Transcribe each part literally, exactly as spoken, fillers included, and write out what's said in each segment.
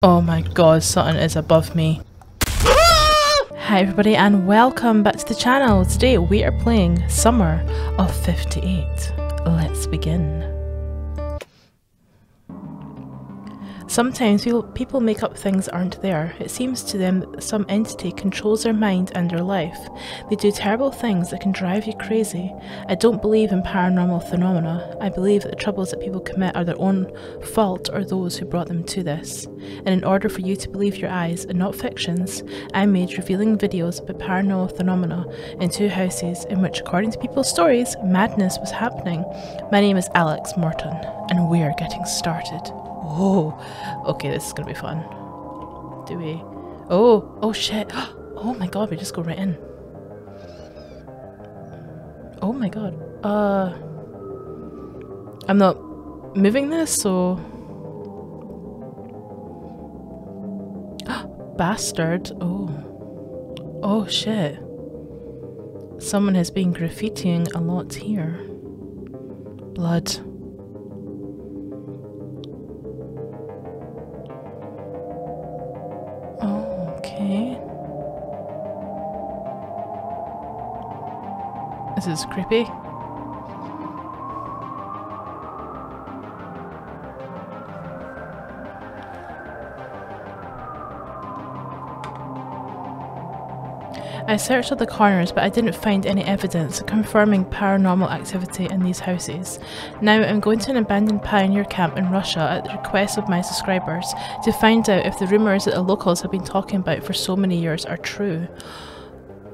Oh my god, something is above me. Hi everybody and welcome back to the channel. Today we are playing Summer of fifty-eight. Let's begin. Sometimes people make up things that aren't there. It seems to them that some entity controls their mind and their life. They do terrible things that can drive you crazy. I don't believe in paranormal phenomena. I believe that the troubles that people commit are their own fault or those who brought them to this. And in order for you to believe your eyes and not fictions, I made revealing videos about paranormal phenomena in two houses in which, according to people's stories, madness was happening. My name is Alex Morton and we're getting started. Oh, okay, this is gonna be fun. Do we? Oh, oh shit. Oh my god, we just go right in. Oh my god. Uh, I'm not moving this, so... Bastard. Oh. Oh shit. Someone has been graffitiing a lot here. Blood. This is creepy. I searched all the corners but I didn't find any evidence confirming paranormal activity in these houses. Now I'm going to an abandoned pioneer camp in Russia at the request of my subscribers to find out if the rumours that the locals have been talking about for so many years are true.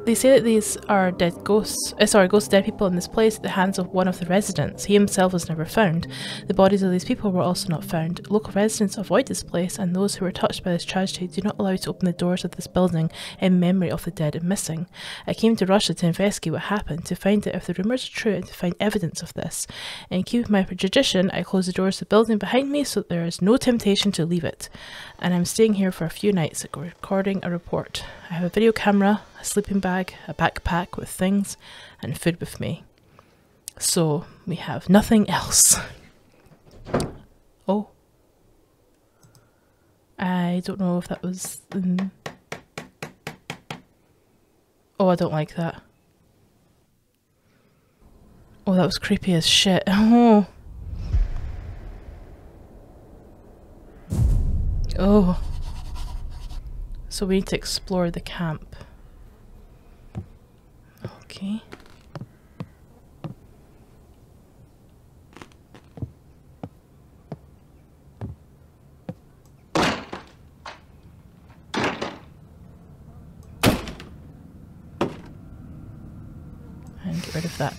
They say that these are dead ghosts, uh, sorry, ghosts of dead people in this place at the hands of one of the residents. He himself was never found. The bodies of these people were also not found. Local residents avoid this place and those who were touched by this tragedy do not allow to open the doors of this building in memory of the dead and missing. I came to Russia to investigate what happened, to find out if the rumours are true and to find evidence of this. In keeping with my tradition, I closed the doors of the building behind me so that there is no temptation to leave it. And I'm staying here for a few nights recording a report. I have a video camera, a sleeping bag, a backpack with things, and food with me. So we have nothing else. Oh. I don't know if that was... Um... Oh, I don't like that. Oh, that was creepy as shit. Oh. Oh. So we need to explore the camp. Okay. And get rid of that.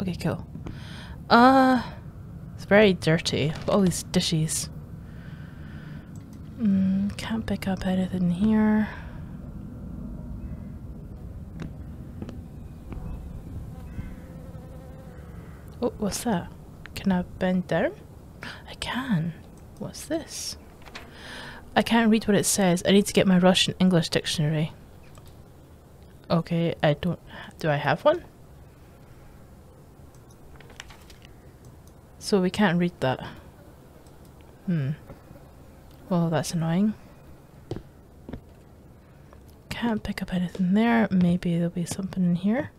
Okay, cool. Uh, it's very dirty. All these dishes. Mm, can't pick up anything here. Oh, what's that? Can I bend down? I can. What's this? I can't read what it says. I need to get my Russian English dictionary. Okay, I don't... Do I have one? So we can't read that. Hmm. Well, that's annoying. Can't pick up anything there. Maybe there'll be something in here.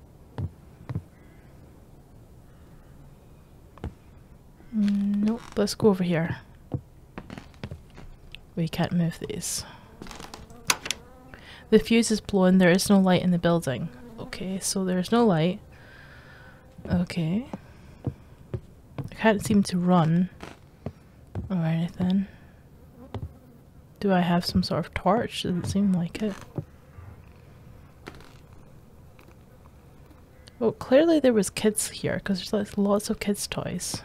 Nope, let's go over here. We can't move these. The fuse is blown, there is no light in the building. Okay, so there's no light. Okay. I can't seem to run or anything. Do I have some sort of torch? Doesn't seem like it. Well, clearly there was kids here because there's like lots of kids' toys.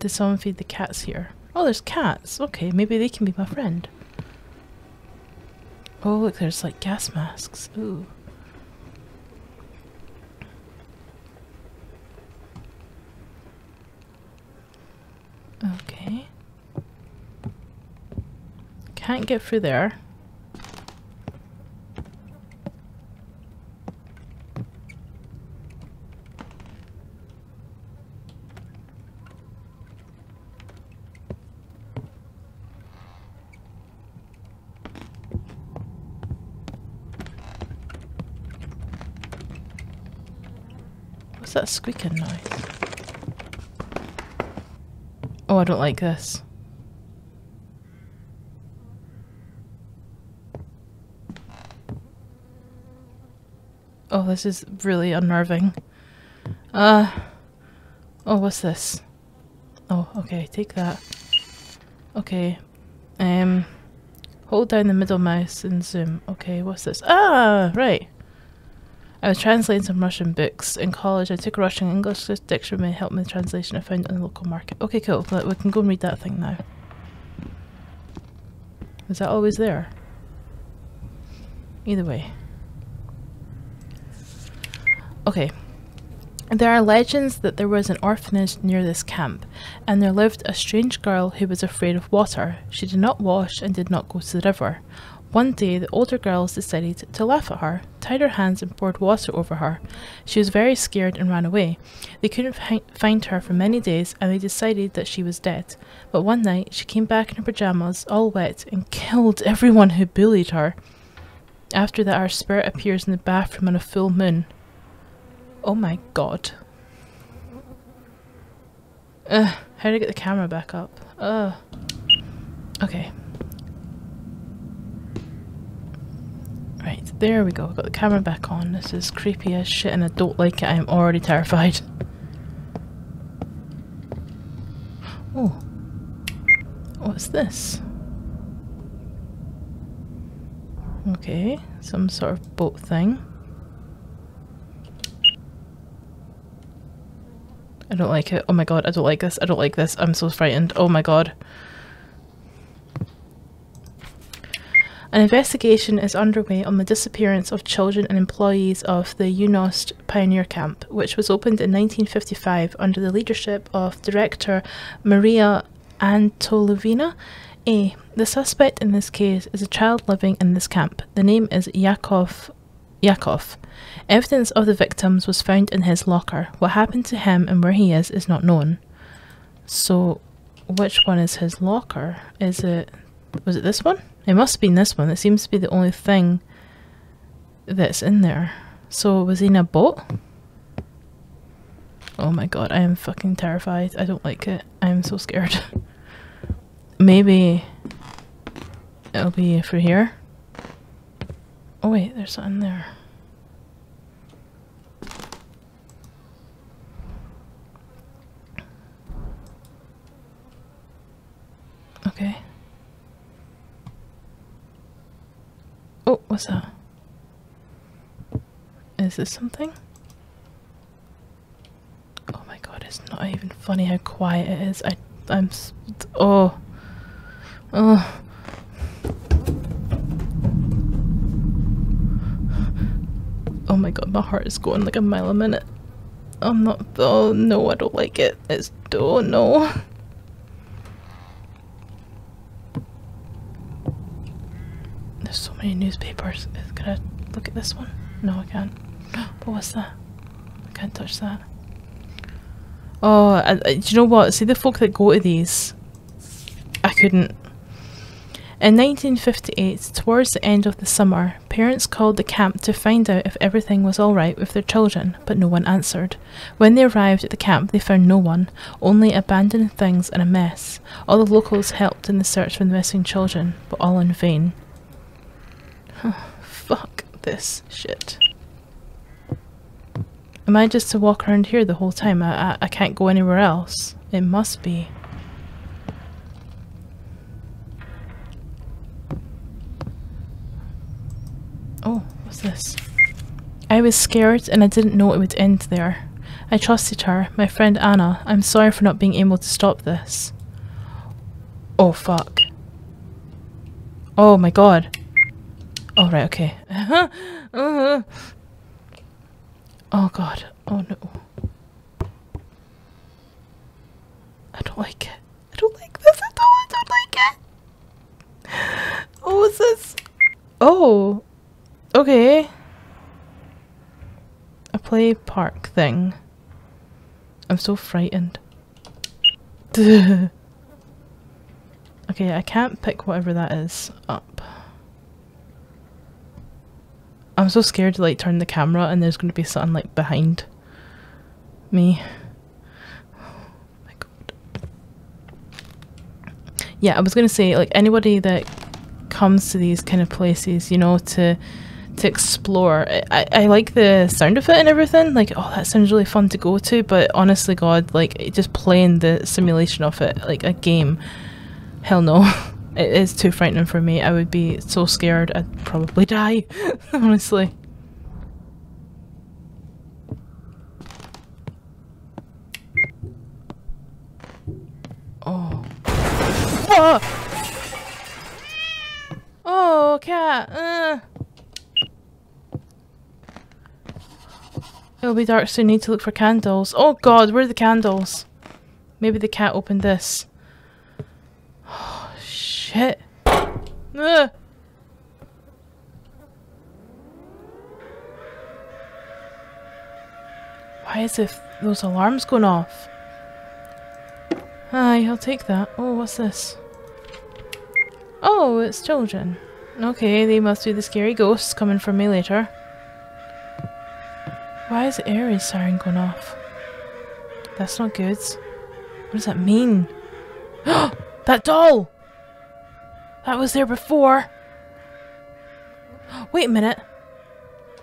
Did someone feed the cats here? Oh, there's cats. Okay, maybe they can be my friend. Oh, look, there's like gas masks. Ooh. Okay. Can't get through there. that squeaking noise? Oh, I don't like this. Oh, this is really unnerving. Uh, oh, what's this? Oh, okay, take that. Okay, um, hold down the middle mouse and zoom. Okay, what's this? Ah, right. I was translating some Russian books in college. I took a Russian English dictionary and helped me with the translation I found in the local market. Okay, cool. But we can go and read that thing now. Is that always there? Either way. Okay. There are legends that there was an orphanage near this camp, and there lived a strange girl who was afraid of water. She did not wash and did not go to the river. One day, the older girls decided to laugh at her, tied her hands and poured water over her. She was very scared and ran away. They couldn't fi find her for many days, and they decided that she was dead. But one night, she came back in her pajamas, all wet, and killed everyone who bullied her. After that, her spirit appears in the bathroom on a full moon. Oh my god. Ugh, how do I get the camera back up? Ugh. Okay. Right, there we go. I've got the camera back on. This is creepy as shit and I don't like it. I'm already terrified. Oh. What's this? Okay, some sort of boat thing. I don't like it. Oh my god, I don't like this. I don't like this. I'm so frightened. Oh my god. An investigation is underway on the disappearance of children and employees of the UNOST pioneer camp, which was opened in nineteen fifty-five under the leadership of director Maria Antolovina. A. The suspect in this case is a child living in this camp. The name is Yakov. Yakov. Evidence of the victims was found in his locker. What happened to him and where he is is not known. So, which one is his locker? Is it... was it this one? It must have been this one. It seems to be the only thing that's in there. So, was he in a boat? Oh my god, I am fucking terrified. I don't like it. I am so scared. Maybe it'll be through here. Oh wait, there's something there. Okay. Oh, what's that? Is this something? Oh my god, it's not even funny how quiet it is. I, I'm... oh. Oh. Oh my god, my heart is going like a mile a minute. I'm not... oh no, I don't like it. It's... oh no. There's so many newspapers. Can I look at this one? No, I can't. But what's that? I can't touch that. Oh, I, I, do you know what? See the folk that go to these? I couldn't... In nineteen fifty-eight, towards the end of the summer, parents called the camp to find out if everything was alright with their children, but no one answered. When they arrived at the camp, they found no one, only abandoned things and a mess. All the locals helped in the search for the missing children, but all in vain. Oh, fuck this shit. Am I just to walk around here the whole time? I, I, I can't go anywhere else. It must be. Oh, what's this? I was scared and I didn't know it would end there. I trusted her, my friend Anna. I'm sorry for not being able to stop this. Oh, fuck. Oh my god. Oh, right, okay. Oh god. Oh no. I don't like it. I don't like this. I don't, I don't like it. Oh, what's this? Oh. Okay. A play park thing. I'm so frightened. Okay, I can't pick whatever that is up. I'm so scared to like turn the camera and there's going to be something like behind. me. Oh my god. Yeah, I was gonna say, like, anybody that comes to these kind of places, you know, to to explore, I, I like the sound of it and everything, like, oh, that sounds really fun to go to, but honestly, god, like, just playing the simulation of it, like a game, hell no. It is too frightening for me. I would be so scared I'd probably die, honestly. Oh. Whoa! Oh, cat! Uh. It'll be dark, so you need to look for candles. Oh god, where are the candles? Maybe the cat opened this. Shit. Ugh. Why is it those alarms going off? Aye, I'll take that. Oh, what's this? Oh, it's children. Okay, they must be the scary ghosts coming for me later. Why is the Aries siren going off? That's not good. What does that mean? That doll! That was there before! Wait a minute!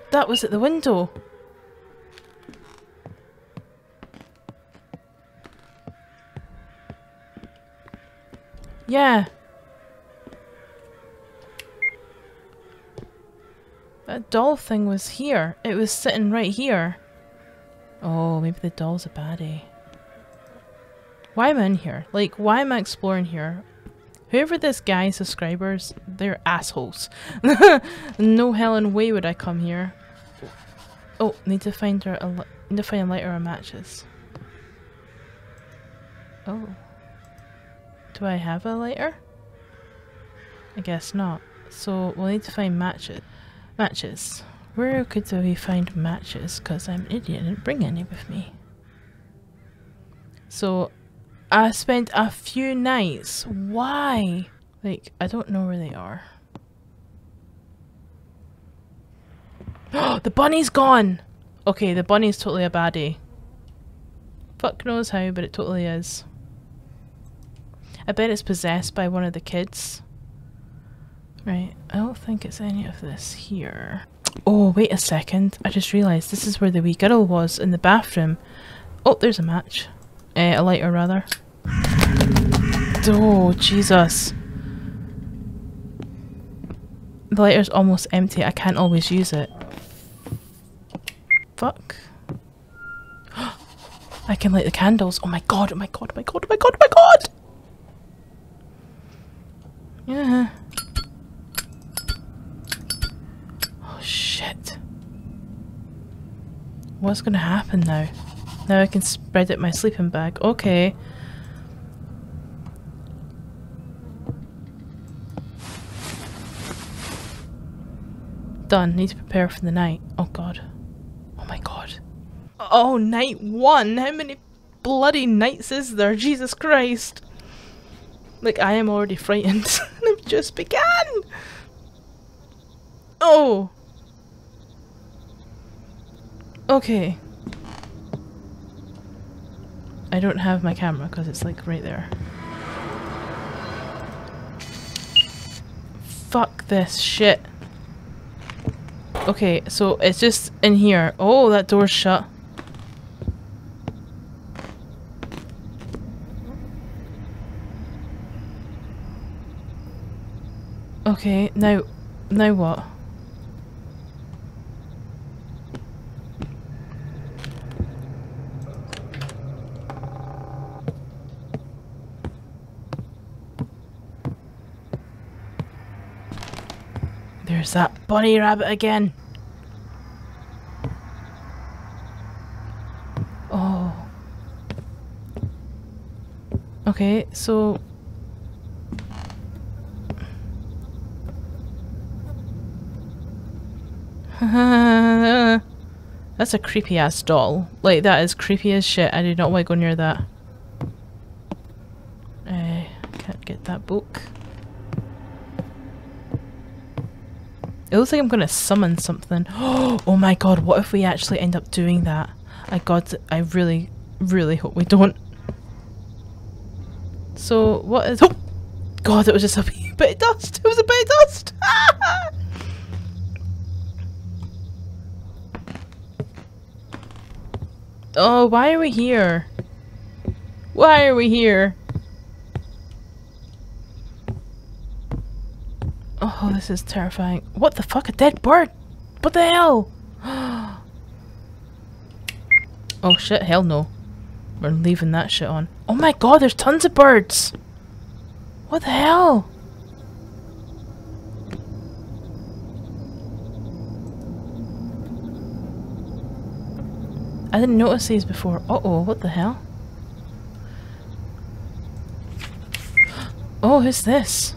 That was at the window! Yeah! That doll thing was here. It was sitting right here. Oh, maybe the doll's a baddie. Why am I in here? Like, why am I exploring here? Whoever this guy's subscribers, they're assholes. No hell and way would I come here. Oh, need to find her a need to find a lighter or matches. Oh, do I have a lighter? I guess not. So we'll need to find matches. Matches. Where could we find matches? Because I'm an idiot. I didn't bring any with me. So. I spent a few nights. Why? Like, I don't know where they are. The bunny's gone! Okay, the bunny's totally a baddie. Fuck knows how, but it totally is. I bet it's possessed by one of the kids. Right, I don't think it's any of this here. Oh, wait a second. I just realised this is where the wee girl was in the bathroom. Oh, there's a match. Uh, a lighter, rather. Oh, Jesus. The lighter's almost empty. I can't always use it. Fuck. I can light the candles. Oh my god, oh my god, oh my god, oh my god, oh my god! Yeah. Oh, shit. What's gonna happen now? Now I can spread out my sleeping bag. Okay. Done. Need to prepare for the night. Oh god. Oh my god. Oh, night one! How many bloody nights is there? Jesus Christ! Like, I am already frightened. I've just begun! Oh! Okay. I don't have my camera because it's like right there. Fuck this shit. Okay, so it's just in here. Oh, that door's shut. Okay, now, now what? There's that bunny rabbit again. Oh. Okay, so. That's a creepy ass doll. Like, that is creepy as shit. I do not want to go near that. I can't get that book. It looks like I'm gonna summon something. Oh my god, what if we actually end up doing that? I got it. I really, really hope we don't. So what is... Oh! God, it was just a wee bit of dust. It was a bit of dust. Oh, why are we here? Why are we here? Oh, this is terrifying. What the fuck? A dead bird? What the hell? Oh shit, hell no. We're leaving that shit on. Oh my god, there's tons of birds! What the hell? I didn't notice these before. Uh oh, what the hell? Oh, who's this?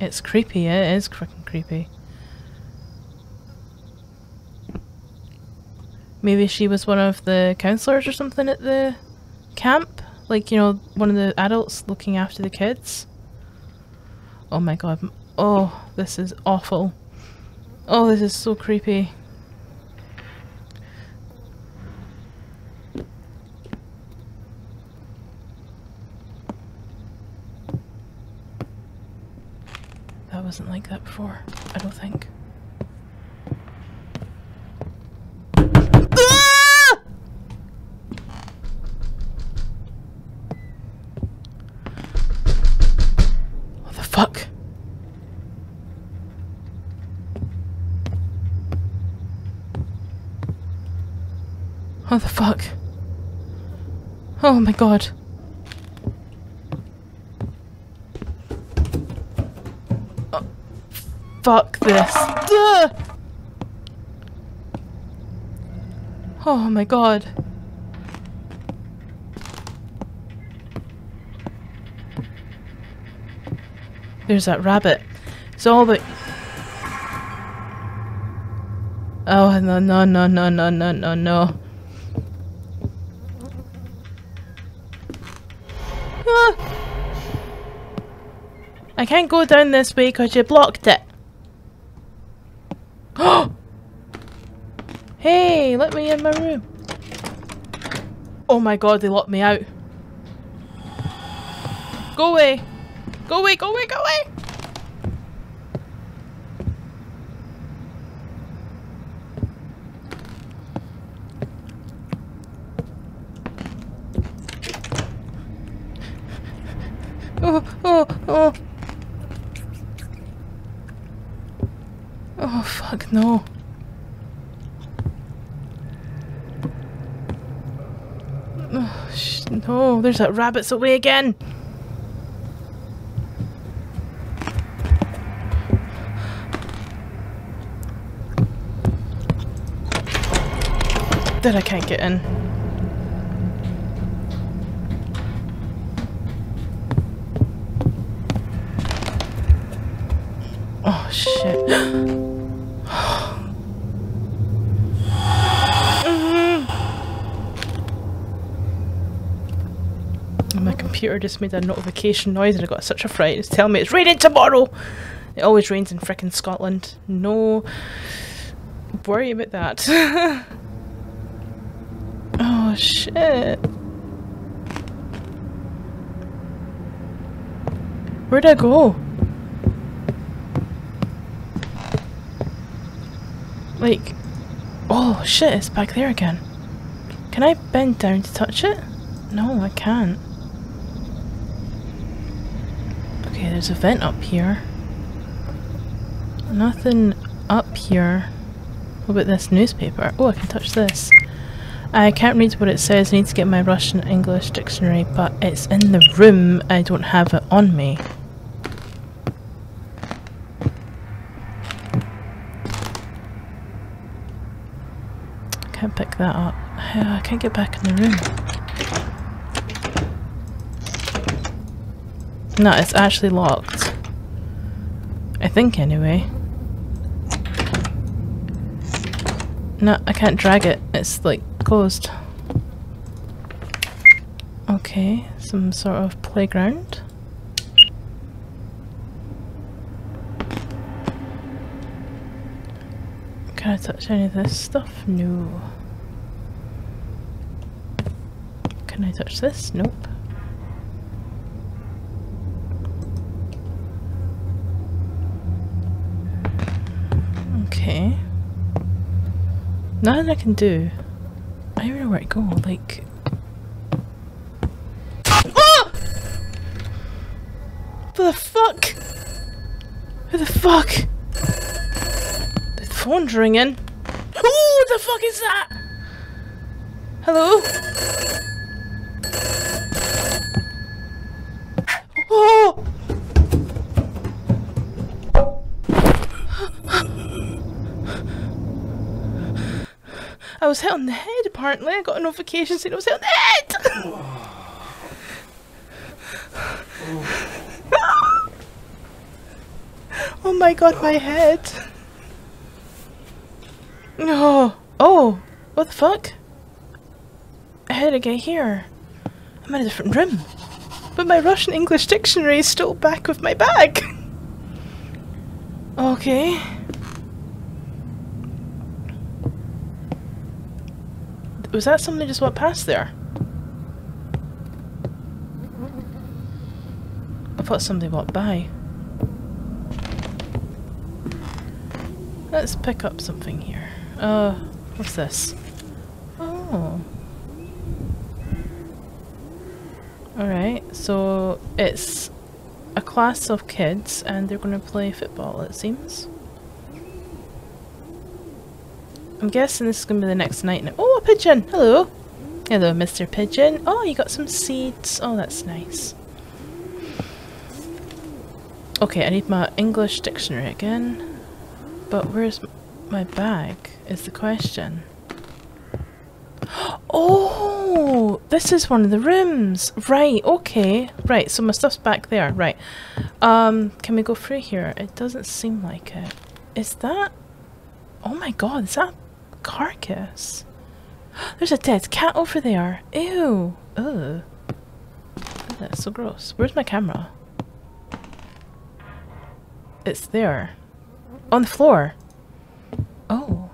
It's creepy, it is freaking creepy. Maybe she was one of the counselors or something at the camp? Like, you know, one of the adults looking after the kids? Oh my god. Oh, this is awful. Oh, this is so creepy. That wasn't like that before, I don't think. Fuck. Oh the fuck. Oh my god. Oh, fuck this. Ugh! Oh my god. There's that rabbit. It's all the... Oh, no, no, no, no, no, no, no, no. Ah! I can't go down this way because you blocked it. Oh! Hey, let me in my room. Oh my god, they locked me out. Go away. Go away, go away, go away! Oh, oh, oh! Oh, fuck no. Oh, sh no, there's that rabbit's away again! That I can't get in. Oh shit. Mm-hmm. My computer just made a notification noise and I got such a fright. It's telling me it's raining tomorrow! It always rains in frickin' Scotland. No worry about that. Oh shit. Where'd I go? Like, oh shit, it's back there again. Can I bend down to touch it? No, I can't. Okay, there's a vent up here. Nothing up here. What about this newspaper? Oh, I can touch this. I can't read what it says, I need to get my Russian English dictionary, but it's in the room, I don't have it on me. I can't pick that up. I can't get back in the room. No, it's actually locked. I think anyway. No, I can't drag it. It's like closed. Okay, some sort of playground. Can I touch any of this stuff? No. Can I touch this? Nope. Okay. Nothing I can do. I don't even know where to go, like... Ah! What the fuck? Who the fuck? The phone's ringing. Who the fuck is that? Hello? Oh! I was hit on the head, apparently. I got a notification saying I was hit on the head! Oh, oh. Oh my god, my head! Oh! Oh! What the fuck? How did I get here? I'm in a different room. But my Russian English dictionary is still back with my bag! Okay. Was that something that just went past there? I thought somebody walked by. Let's pick up something here. Uh, what's this? Oh. Alright, so it's a class of kids and they're going to play football, it seems. I'm guessing this is going to be the next night now. Oh, a pigeon! Hello! Hello, Mister Pigeon. Oh, you got some seeds. Oh, that's nice. Okay, I need my English dictionary again. But where's my bag, is the question. Oh! This is one of the rooms! Right, okay. Right, so my stuff's back there. Right. Um, can we go through here? It doesn't seem like it. Is that... Oh my god, is that... carcass. There's a dead cat over there. Ew. Ugh. That's so gross. Where's my camera? It's there. On the floor. Oh.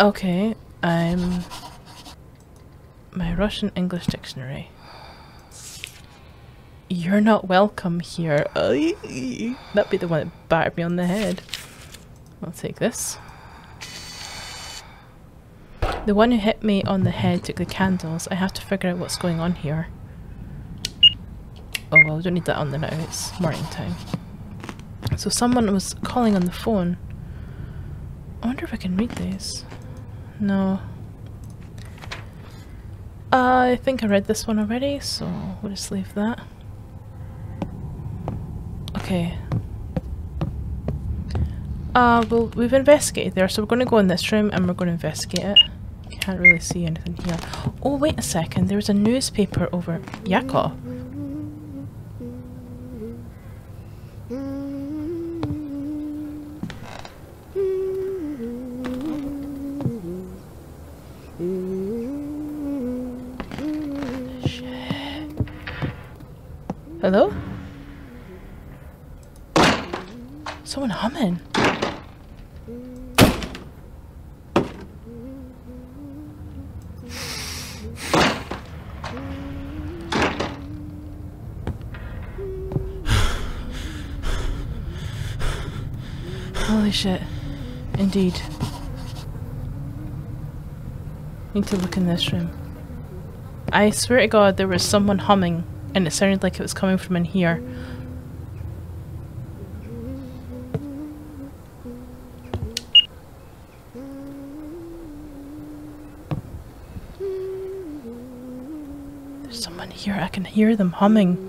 Okay. I'm... My Russian English dictionary. You're not welcome here. That'd be the one that battered me on the head. I'll take this. The one who hit me on the head took the candles. I have to figure out what's going on here. Oh well, we don't need that on the now, it's morning time. So someone was calling on the phone. I wonder if I can read these. No. Uh, I think I read this one already, so we'll just leave that. Okay. Uh, well, we've investigated there, so we're going to go in this room and we're going to investigate it. Can't really see anything here. Oh, wait a second, there's a newspaper over... Yakov. Shit. Hello? Someone humming. Holy shit. Indeed. Need to look in this room. I swear to god there was someone humming and it sounded like it was coming from in here. There's someone here, I can hear them humming.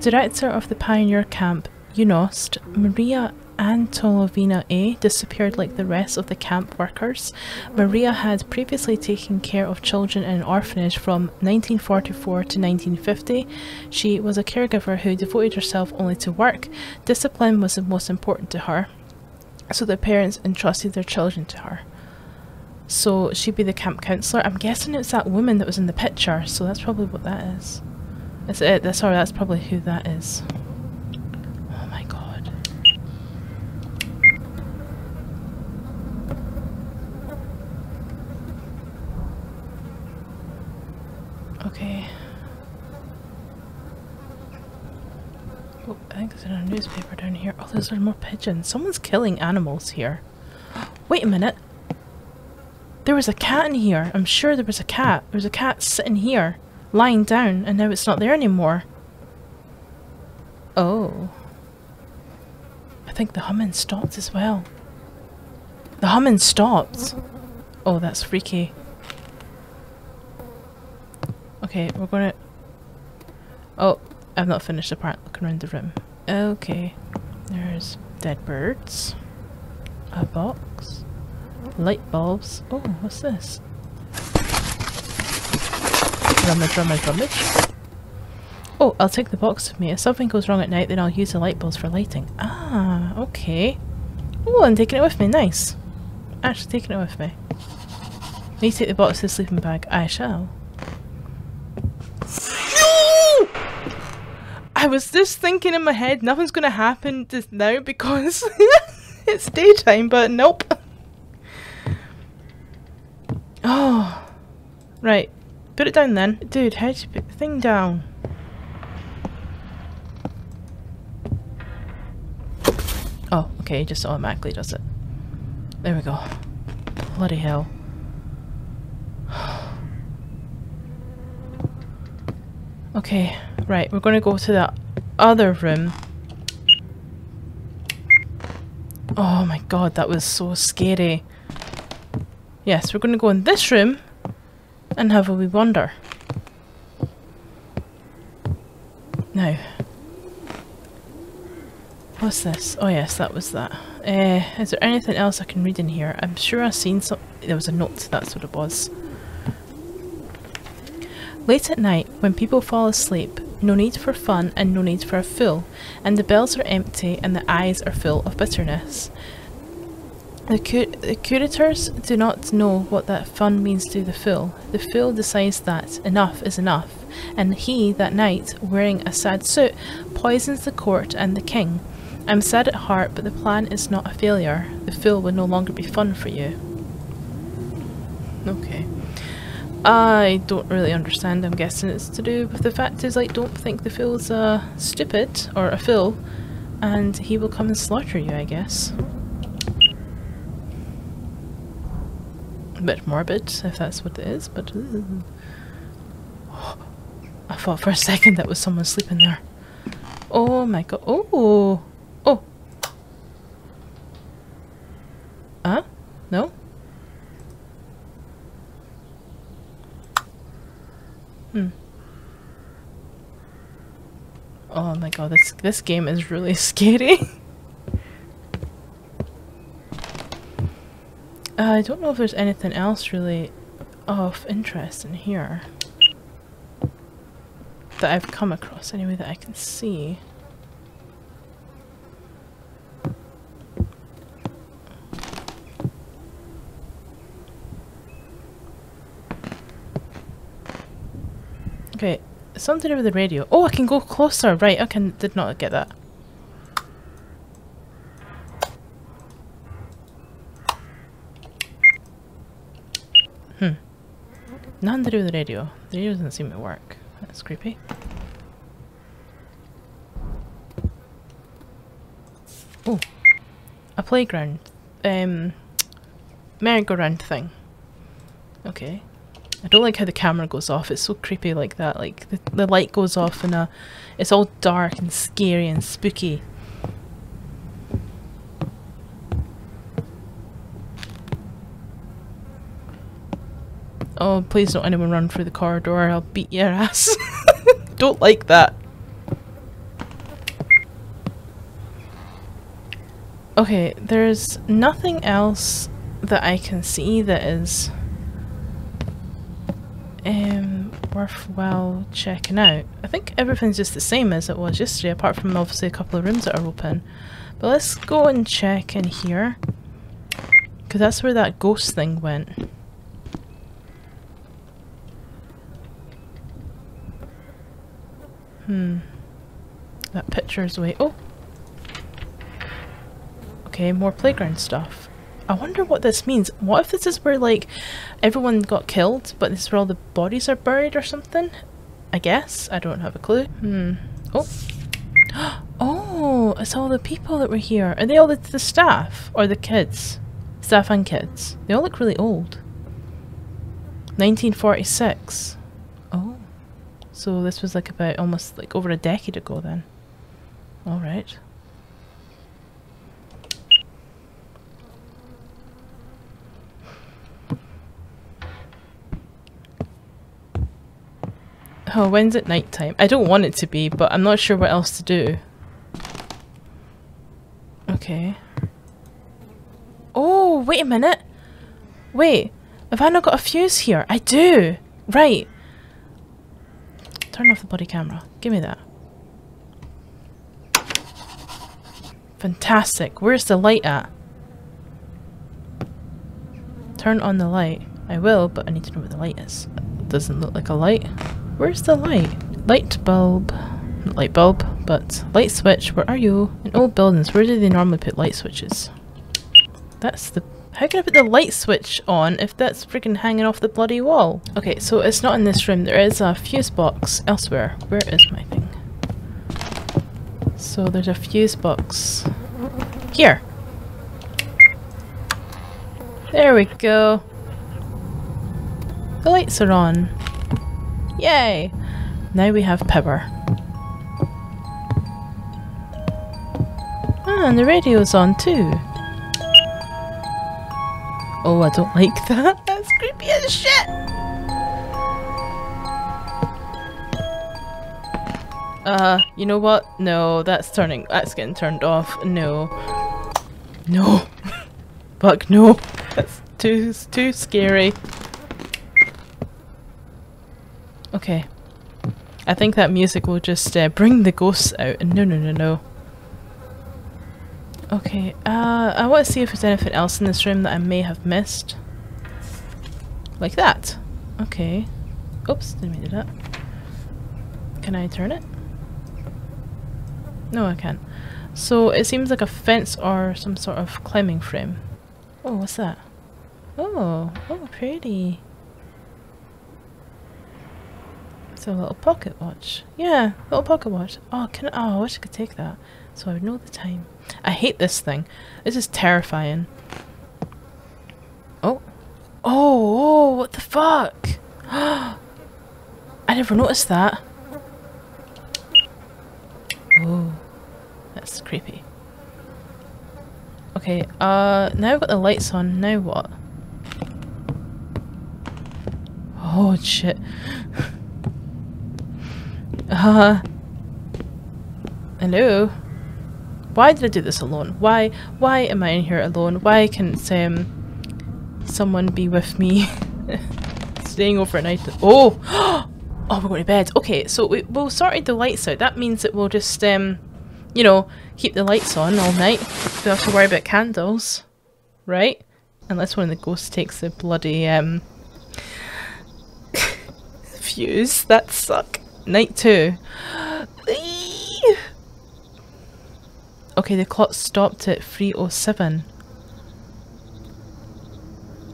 Director of the pioneer camp, UNOST, Maria Antolovina A disappeared like the rest of the camp workers. Maria had previously taken care of children in an orphanage from nineteen forty-four to nineteen fifty. She was a caregiver who devoted herself only to work. Discipline was the most important to her, so the parents entrusted their children to her. So she'd be the camp counsellor. I'm guessing it's that woman that was in the picture, so that's probably what that is. That's it. Sorry, that's probably who that is. Oh my god. Okay. Oh, I think there's a newspaper down here. Oh, there's more pigeons. Someone's killing animals here. Wait a minute. There was a cat in here. I'm sure there was a cat. There was a cat sitting here, lying down, and now it's not there anymore. Oh. I think the humming stopped as well. The humming stopped. Oh, that's freaky. Okay, we're gonna... Oh, I've not finished the part looking around the room. Okay. There's dead birds. A box. Light bulbs. Oh, what's this? Rummage, rummage, rummage. Oh, I'll take the box with me. If something goes wrong at night, then I'll use the light bulbs for lighting. Ah, okay. Oh, I'm taking it with me. Nice. Actually taking it with me. Need to take the box to the sleeping bag. I shall. No! I was just thinking in my head, nothing's going to happen just now because it's daytime, but nope. Oh, right. Put it down then. Dude, how do you put the thing down? Oh, okay, it just automatically does it. There we go. Bloody hell. Okay, right, we're gonna go to that other room. Oh my god, that was so scary. Yes, we're gonna go in this room and have a wee wander. Now, what's this? Oh yes, that was that. Uh, is there anything else I can read in here? I'm sure I've seen some. There was a note, that's what it was. Late at night, when people fall asleep, no need for fun and no need for a fool, and the bells are empty and the eyes are full of bitterness. The, cur the curators do not know what that fun means to the fool. The fool decides that enough is enough, and he, that night, wearing a sad suit, poisons the court and the king. I'm sad at heart, but the plan is not a failure. The fool will no longer be fun for you. Okay. I don't really understand. I'm guessing it's to do with the fact is I don't think the fool's uh, stupid, or a fool, and he will come and slaughter you, I guess. A bit morbid, if that's what it is, but ooh. I thought for a second that was someone sleeping there. Oh my god. Oh, oh, huh? No, hmm. Oh my god, this this game is really scary. Uh, I don't know if there's anything else really of interest in here that I've come across anyway that I can see. Okay, something over the radio. Oh, I can go closer. Right, I can, did not get that. Hmm. Nothing to do with the radio. The radio doesn't seem to work. That's creepy. Oh. A playground. Um, merry-go-round thing. Okay. I don't like how the camera goes off. It's so creepy like that. Like, the, the light goes off and uh, it's all dark and scary and spooky. Oh, please don't anyone run through the corridor, I'll beat your ass. Don't like that. Okay, there's nothing else that I can see that is um, worthwhile checking out. I think everything's just the same as it was yesterday, apart from obviously a couple of rooms that are open. But let's go and check in here, because that's where that ghost thing went. Hmm. That picture is away. Oh! Okay, more playground stuff. I wonder what this means. What if this is where, like, everyone got killed, but this is where all the bodies are buried or something? I guess. I don't have a clue. Hmm. Oh! Oh! It's all the people that were here. Are they all the, the staff? Or the kids? Staff and kids. They all look really old. nineteen forty-six. Oh. So this was like about almost like over a decade ago then. Alright. Oh, when's it night time? I don't want it to be, but I'm not sure what else to do. Okay. Oh, wait a minute. Wait. Have I not got a fuse here? I do. Right. Turn off the body camera. Give me that. Fantastic. Where's the light at? Turn on the light. I will, but I need to know where the light is. It doesn't look like a light. Where's the light? Light bulb. Not light bulb, but light switch. Where are you? In old buildings, where do they normally put light switches? That's the... How can I put the light switch on if that's freaking hanging off the bloody wall? Okay, so it's not in this room. There is a fuse box elsewhere. Where is my thing? So there's a fuse box here. There we go. The lights are on. Yay! Now we have power. Ah, and the radio's on too. Oh, I don't like that. That's creepy as shit! Uh, you know what? No, that's turning- that's getting turned off. No. No! Fuck no! That's too- too scary. Okay. I think that music will just uh, bring the ghosts out. No, no, no, no. Okay, uh, I want to see if there's anything else in this room that I may have missed. Like that. Okay. Oops, didn't mean to do that. Can I turn it? No, I can't. So it seems like a fence or some sort of climbing frame. Oh, what's that? Oh, oh, pretty. It's a little pocket watch. Yeah, little pocket watch. Oh, can I? Oh, I wish I could take that. So I would know the time. I hate this thing. This is terrifying. Oh. Oh, oh, what the fuck? I never noticed that. Oh, that's creepy. Okay, uh, now I've got the lights on. Now what? Oh, shit. uh, hello? Why did I do this alone? Why why am I in here alone? Why can't um, someone be with me? Staying overnight. Oh! Oh, we're going to bed. Okay, so we, we'll sort the lights out. That means that we'll just, um, you know, keep the lights on all night. Don't have to worry about candles. Right? Unless one of the ghosts takes the bloody um, fuse. That suck. Night two. Okay, the clock stopped at three oh seven.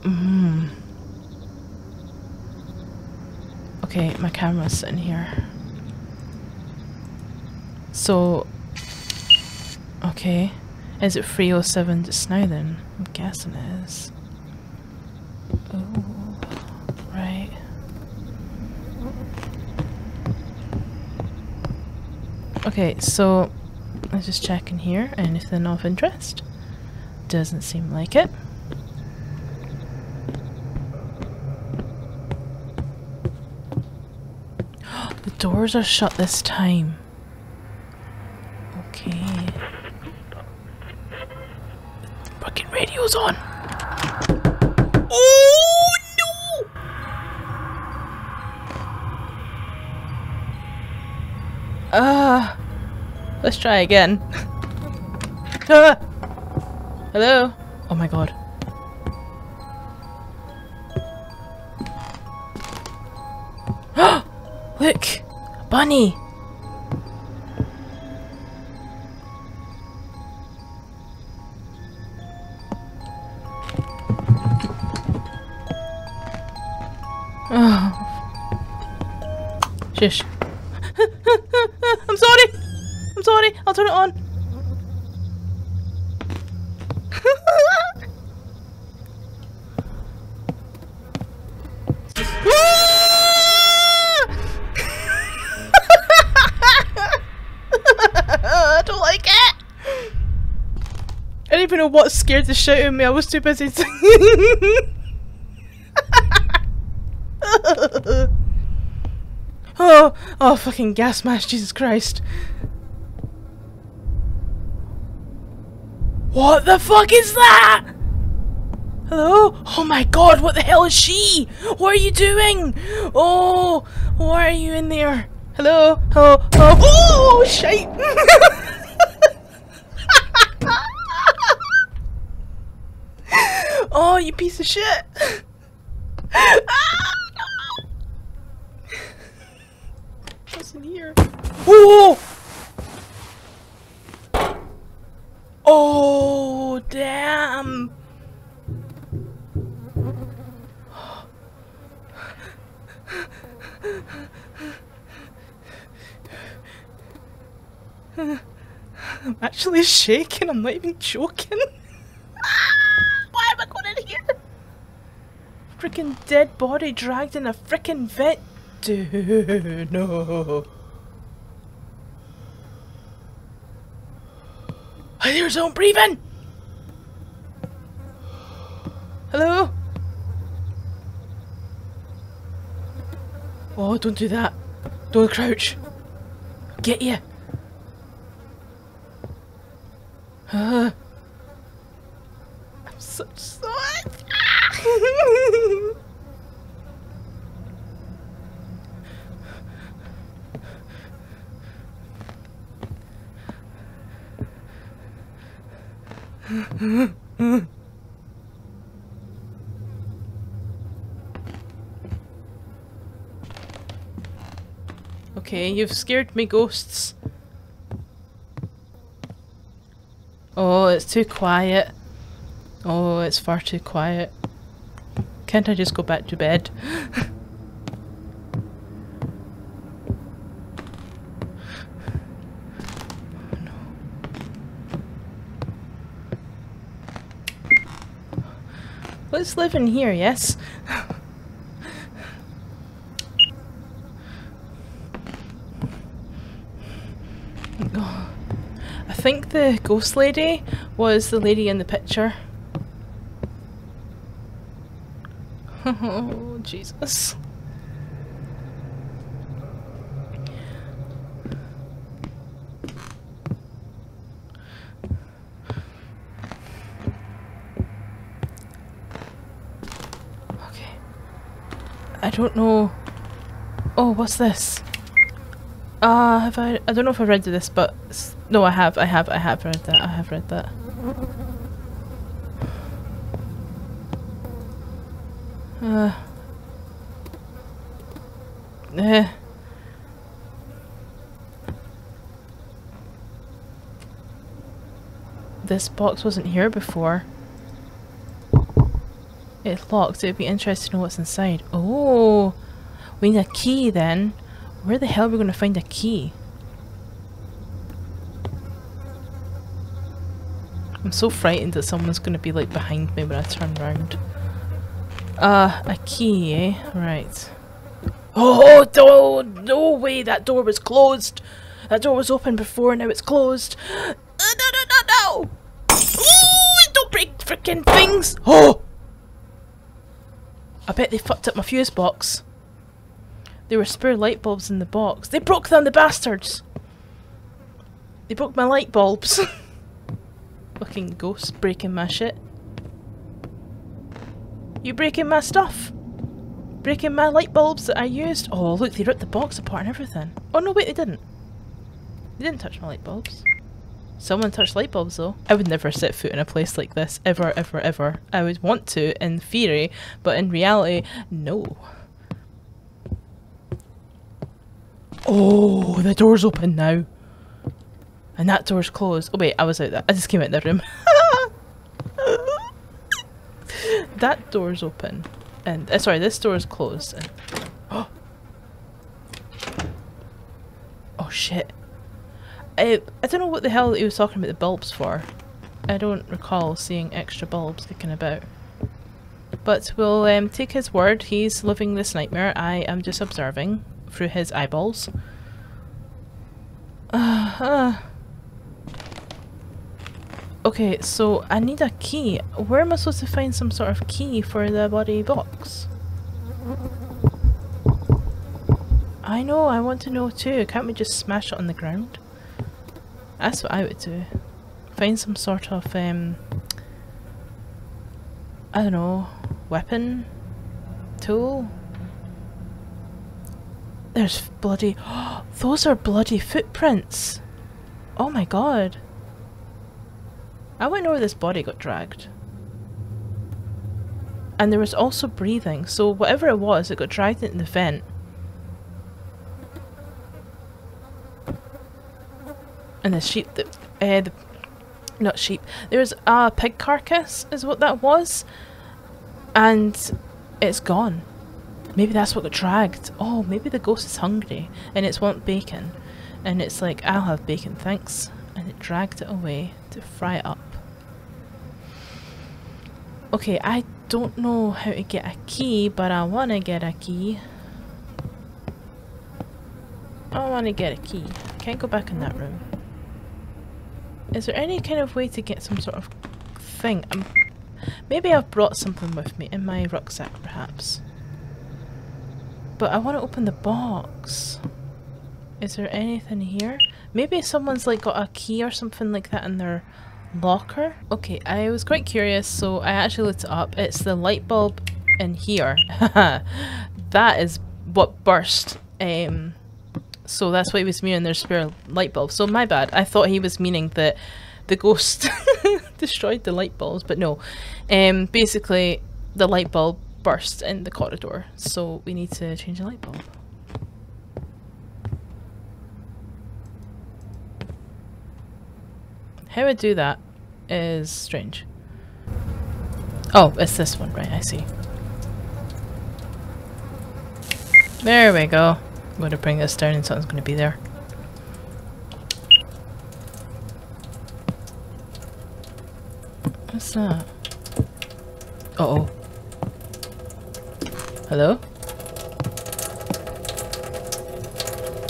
Mm. Okay, my camera's sitting here. So... Okay. Is it three oh seven just now then? I'm guessing it is. Oh, right. Okay, so... Let's just check in here. Anything of interest? Doesn't seem like it. The doors are shut this time. Okay. The fucking radio's on. Oh no! Ah. Uh, Let's try again. Ah! Hello? Oh my god. Look! Bunny! Shush. I'm sorry. I'm sorry. I'll turn it on. I don't like it. I don't even know what scared the shit out of me. I was too busy singing. Oh, oh, fucking gas mask, Jesus Christ. What the fuck is that? Hello? Oh my god, what the hell is she? What are you doing? Oh, why are you in there? Hello? Hello? Hello? Oh, shite! Oh, you piece of shit! Ah! What's in here? Whoa! Oh, damn! I'm actually shaking. I'm not even joking. Why am I going in here? Freaking dead body dragged in a freaking vet. Dude, no. I hear someone breathing. Hello? Oh, don't do that. Don't crouch. I'll get you. Uh, I'm such so. Okay, you've scared me, ghosts. Oh, it's too quiet. Oh, it's far too quiet. Can't I just go back to bed? Let's live in here, yes? Oh. I think the ghost lady was the lady in the picture. Oh, Jesus. I don't know. Oh, what's this? Uh, have I? I don't know if I read this, but no, I have. I have. I have read that. I have read that. Uh. Eh. This box wasn't here before. It's locked. It'd be interesting to know what's inside. Oh, we need a key then. Where the hell are we going to find a key? I'm so frightened that someone's going to be like behind me when I turn around. Uh, a key, eh? Right. Oh, no, no way! That door was closed! That door was open before, now it's closed! Uh, no, no, no, no! Ooh, don't break freaking things! Oh! I bet they fucked up my fuse box. There were spare light bulbs in the box. They broke them, the bastards! They broke my light bulbs. Fucking ghosts breaking my shit. You breaking my stuff? Breaking my light bulbs that I used? Oh, look, they ripped the box apart and everything. Oh, no, wait, they didn't. They didn't touch my light bulbs. Someone touched light bulbs though. I would never set foot in a place like this, ever, ever, ever. I would want to in theory, but in reality, no. Oh, the door's open now. And that door's closed. Oh wait, I was out there. I just came out of the room. That door's open. And, uh, sorry, this door's closed. And, oh. Oh shit. I, I don't know what the hell he was talking about the bulbs for. I don't recall seeing extra bulbs kicking about. But we'll um, take his word. He's living this nightmare. I am just observing through his eyeballs. Uh, uh. Okay, so I need a key. Where am I supposed to find some sort of key for the body box? I know, I want to know too. Can't we just smash it on the ground? That's what I would do. Find some sort of, um, I don't know, weapon? Tool? There's bloody... Those are bloody footprints! Oh my god! I wouldn't know where this body got dragged. And there was also breathing, so whatever it was, it got dragged into the vent. And the sheep that... Uh, the Not sheep. There's a pig carcass is what that was. And it's gone. Maybe that's what got dragged. Oh, maybe the ghost is hungry and it's want bacon. And it's like, I'll have bacon, thanks. And it dragged it away to fry it up. Okay, I don't know how to get a key, but I want to get a key. I want to get a key. I can't go back in that room. Is there any kind of way to get some sort of thing? Um, maybe I've brought something with me in my rucksack, perhaps. But I want to open the box. Is there anything here? Maybe someone's like got a key or something like that in their locker? Okay, I was quite curious, so I actually looked it up. It's the light bulb in here. That is what burst. Um... So that's why he was meaning there's spare light bulbs. So my bad. I thought he was meaning that the ghost destroyed the light bulbs, but no. Um, basically, the light bulb burst in the corridor, so we need to change the light bulb. How I do that is strange. Oh, it's this one, right? I see. There we go. I'm going to bring this down and something's going to be there. What's that? Uh-oh. Hello?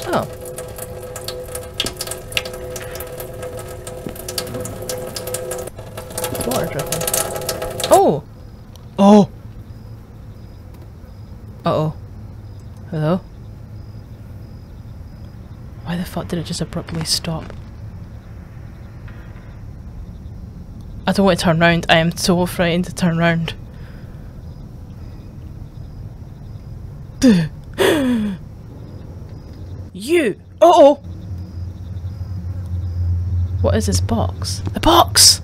Oh. Water dripping. Oh! Oh! Uh-oh. Hello? Why the fuck did it just abruptly stop? I don't want to turn round. I am so frightened to turn round. You! Uh-oh! What is this box? The box!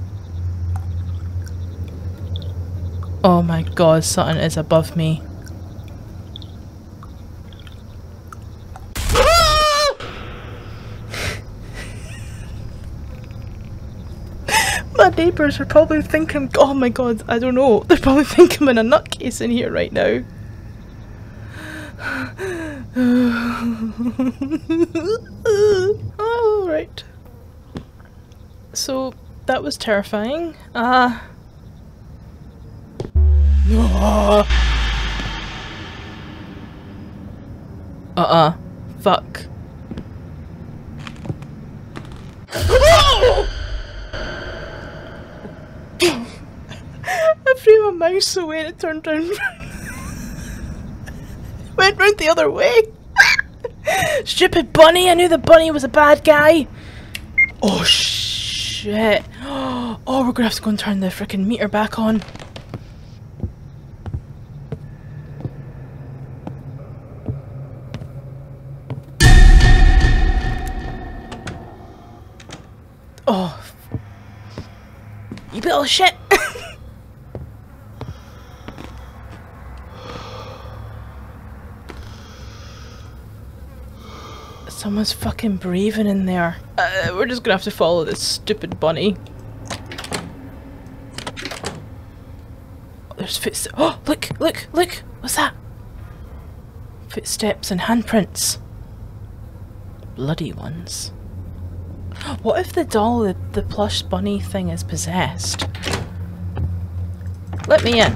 Oh my god, something is above me. Neighbours are probably thinking, oh my god, I don't know, they're probably thinking I'm in a nutcase in here right now. Oh, right. So that was terrifying. Uh, uh uh. Fuck. My mouse away and it turned round. Went round the other way. Stupid bunny! I knew the bunny was a bad guy. Oh shit! Oh, we're gonna have to go and turn the frickin' meter back on. Oh, you little shit! Someone's fucking breathing in there. Uh, we're just gonna have to follow this stupid bunny. Oh, there's footsteps. Oh, look, look, look! What's that? Footsteps and handprints. bloody ones. What if the doll, the, the plush bunny thing, is possessed? Let me in.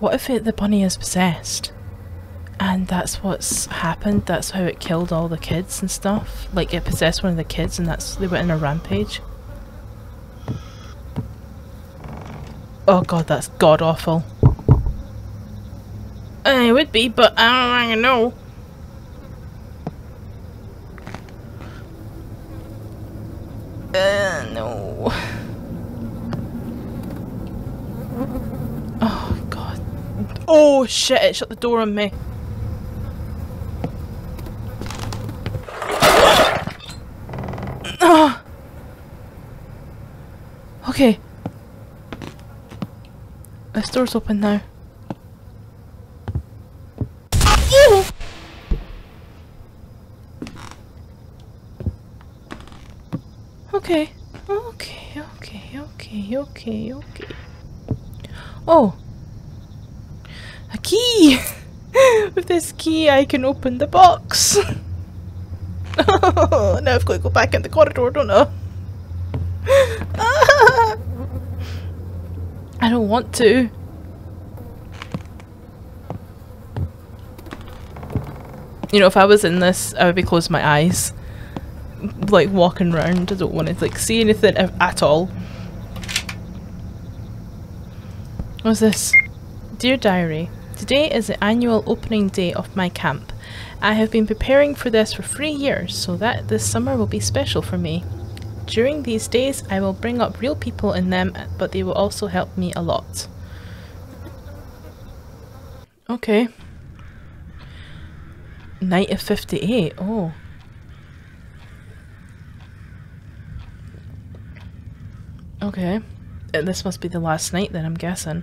What if it, the bunny is possessed? And that's what's happened, that's how it killed all the kids and stuff. Like, it possessed one of the kids and that's, they went on a rampage. Oh god, that's god-awful. It would be, but I don't really know. Uh, no. Oh god. Oh shit, it shut the door on me. Oh. Okay. This door's open now. Ew. Okay. Okay, okay, okay, okay, okay. Oh! A key! With this key I can open the box! Oh, now I've got to go back in the corridor, don't I? Ah! I don't want to. You know, if I was in this, I would be closing my eyes. Like, walking around. I don't want to, like, see anything at all. What's this? Dear Diary, today is the annual opening day of my camp. I have been preparing for this for three years, so that this summer will be special for me. During these days, I will bring up real people in them, but they will also help me a lot. Okay. Night of fifty-eight, oh. Okay. This must be the last night then, I'm guessing.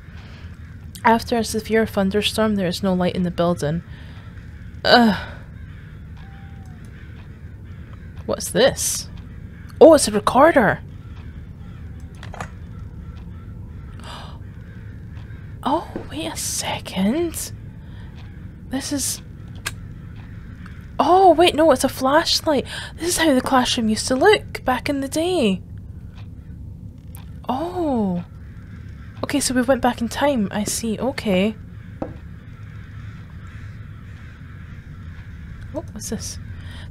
After a severe thunderstorm, there is no light in the building. Ugh. What's this? Oh, it's a recorder! Oh, wait a second. This is... Oh, wait, no, it's a flashlight. This is how the classroom used to look back in the day. Oh. Okay, so we went back in time. I see. Okay. Oh, what's this?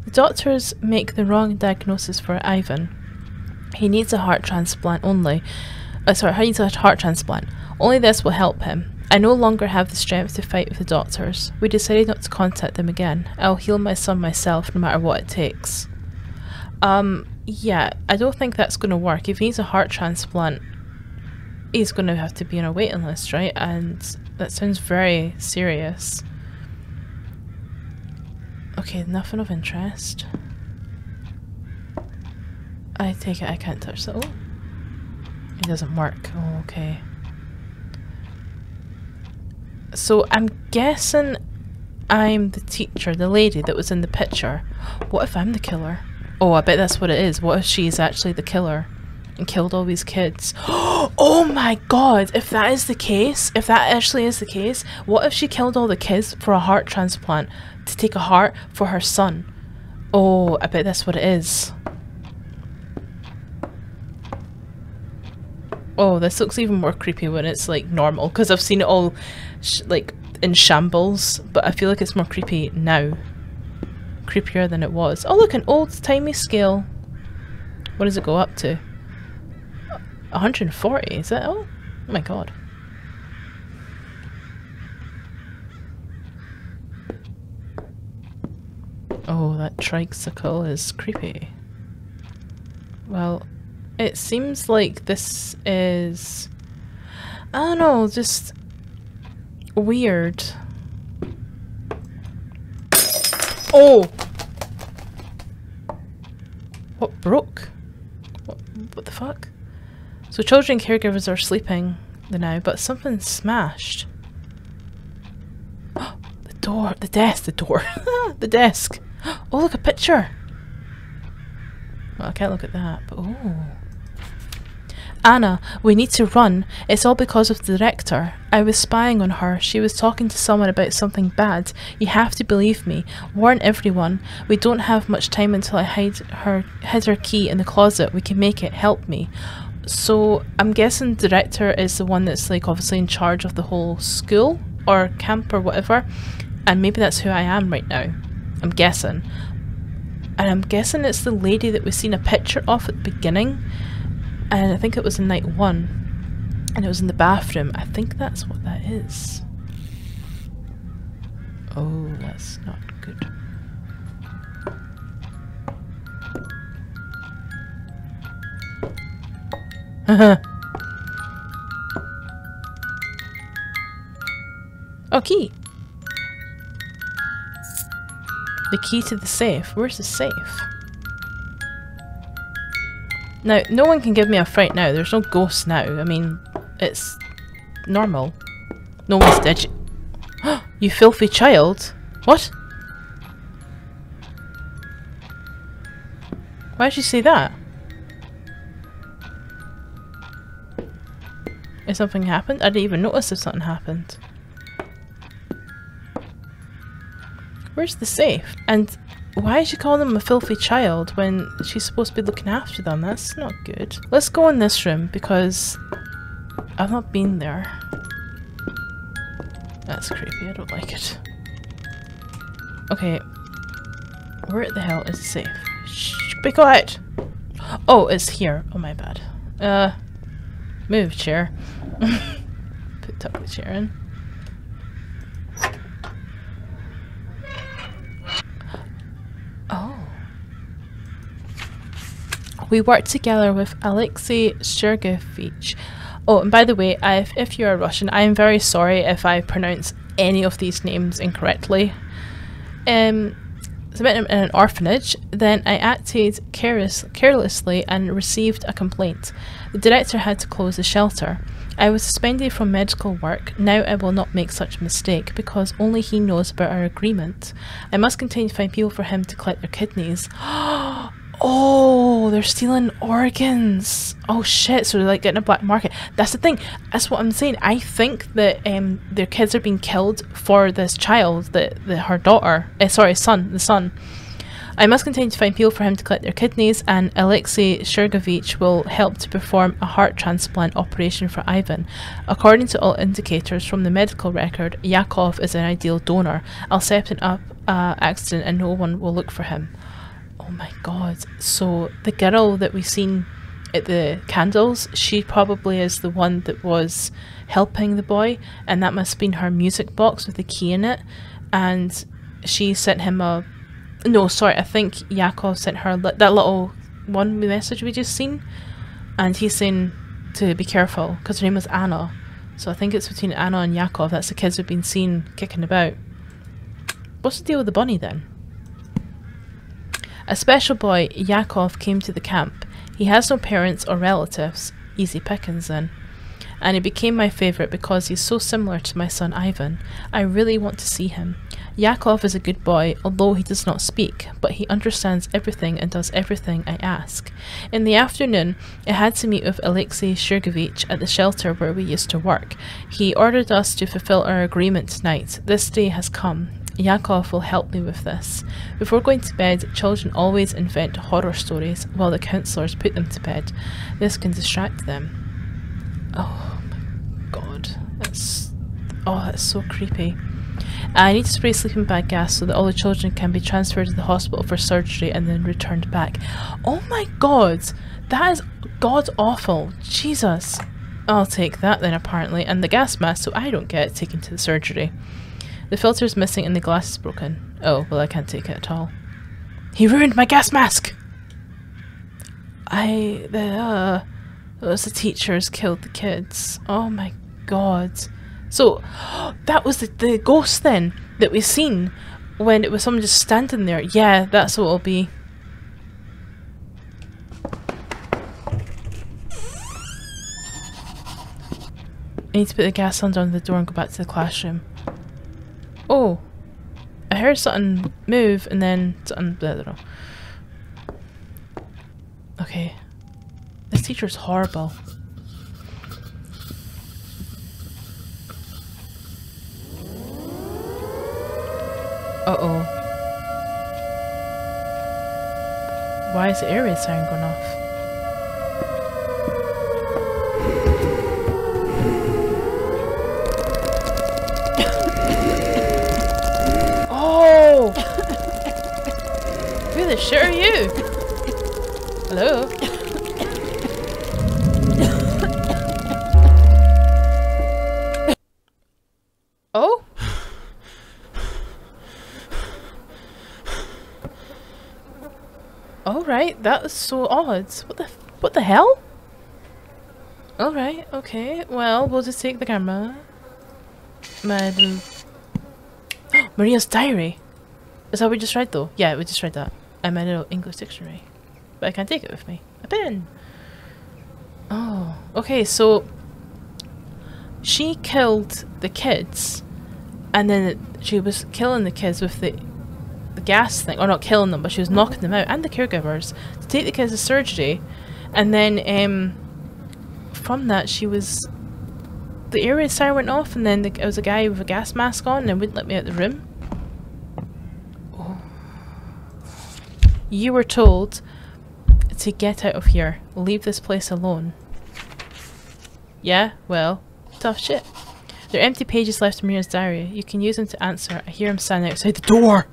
The doctors make the wrong diagnosis for Ivan. He needs a heart transplant only. Uh, sorry, he needs a heart transplant. Only this will help him. I no longer have the strength to fight with the doctors. We decided not to contact them again. I'll heal my son myself no matter what it takes. Um, yeah, I don't think that's going to work. If he needs a heart transplant, he's going to have to be on a waiting list, right? And that sounds very serious. Okay, nothing of interest. I take it I can't touch that. Oh, it doesn't work. Oh, okay. So I'm guessing I'm the teacher, the lady that was in the picture. What if I'm the killer? Oh, I bet that's what it is. What if she's actually the killer and killed all these kids? Oh my god, if that is the case, if that actually is the case, what if she killed all the kids for a heart transplant, to take a heart for her son? Oh, I bet that's what it is. Oh, this looks even more creepy when it's like normal, because I've seen it all sh like in shambles, but I feel like it's more creepy now. Creepier than it was. Oh look, an old timey scale. What does it go up to? one hundred forty, is it? Oh, oh my god. Oh, that tricycle is creepy. Well, it seems like this is, I don't know, just weird. Oh! What broke? What, what the fuck? So children and caregivers are sleeping now, but something smashed. Oh, the door, the desk, the door, the desk. Oh look, a picture! Well, I can't look at that, but oh. Anna, we need to run. It's all because of the rector. I was spying on her. She was talking to someone about something bad. You have to believe me. Warn everyone. We don't have much time until I hide her, hid her key in the closet. We can make it. Help me. So I'm guessing the rector is the one that's like obviously in charge of the whole school or camp or whatever. And maybe that's who I am right now. I'm guessing. And I'm guessing it's the lady that we've seen a picture of at the beginning. And I think it was in night one, and it was in the bathroom. I think that's what that is. Oh, that's not good. Oh, key. The key to the safe. Where's the safe? Now, no one can give me a fright now. There's no ghosts now. I mean, it's normal. No one's digi- You filthy child! What? Why did you say that? Has something happened? I didn't even notice if something happened. Where's the safe? And why is she calling them a filthy child when she's supposed to be looking after them? That's not good. Let's go in this room because I've not been there. That's creepy. I don't like it. Okay. Where the hell is the safe? Shh, be quiet! Oh, it's here. Oh, my bad. Uh, move chair. Put tuck the chair in. We worked together with Alexei Shurgevich. Oh, and by the way, I've, if you're Russian, I am very sorry if I pronounce any of these names incorrectly. Um, I met him in an orphanage, then I acted careless, carelessly and received a complaint. The director had to close the shelter. I was suspended from medical work. Now I will not make such a mistake, because only he knows about our agreement. I must continue to find people for him to collect their kidneys. Oh, they're stealing organs. Oh shit, so they're like getting a black market. That's the thing. That's what I'm saying. I think that um, their kids are being killed for this child, the, the, her daughter, uh, sorry, son, the son. I must continue to find people for him to collect their kidneys, and Alexei Shurgevich will help to perform a heart transplant operation for Ivan. According to all indicators from the medical record, Yakov is an ideal donor. I'll set him up uh, accident and no one will look for him. Oh my god, so the girl that we've seen at the candles, she probably is the one that was helping the boy, and that must have been her music box with the key in it, and she sent him a... No, sorry, I think Yakov sent her li that little one message we just seen, and he's saying to be careful, because her name was Anna, so I think it's between Anna and Yakov, that's the kids we've been seen kicking about. What's the deal with the bunny then? A special boy, Yakov, came to the camp. He has no parents or relatives, easy pickings then, and he became my favourite because he's so similar to my son Ivan. I really want to see him. Yakov is a good boy, although he does not speak, but he understands everything and does everything I ask. In the afternoon, I had to meet with Alexei Shurgevich at the shelter where we used to work. He ordered us to fulfill our agreement tonight. This day has come. Yakov will help me with this. Before going to bed, children always invent horror stories while the counsellors put them to bed. This can distract them. Oh my god. That's... Oh, that's so creepy. I need to spray sleeping bag gas so that all the children can be transferred to the hospital for surgery and then returned back. Oh my god! That is god-awful. Jesus. I'll take that then apparently, and the gas mask so I don't get it taken to the surgery. The filter's missing and the glass is broken. Oh, well I can't take it at all. He ruined my gas mask! I... the... Uh, it was the teachers killed the kids. Oh my god. So, that was the, the ghost then that we've seen when it was someone just standing there. Yeah, that's what it'll be. I need to put the gas under on the door and go back to the classroom. Oh, I heard something move and then something, I don't know. Okay. This teacher's horrible. Uh-oh. Why is the air raid siren going off? Oh! Who the shit are you? Hello? Oh? Alright, that was so odd. What the, what the hell? Alright, okay. Well, we'll just take the camera. My little... Maria's diary! Is that what we just read though? Yeah, we just read that. And my little English dictionary. But I can't take it with me. A pen! Oh, okay, so... She killed the kids. And then it, she was killing the kids with the... the gas thing. Or not killing them, but she was knocking them out. And the caregivers. To take the kids to surgery. And then, um... from that, she was... the air raid siren went off, and then the, it was a guy with a gas mask on and wouldn't let me out the room. Oh. You were told to get out of here. Leave this place alone. Yeah, well, tough shit. There are empty pages left in Maria's diary. You can use them to answer. I hear him standing outside the door!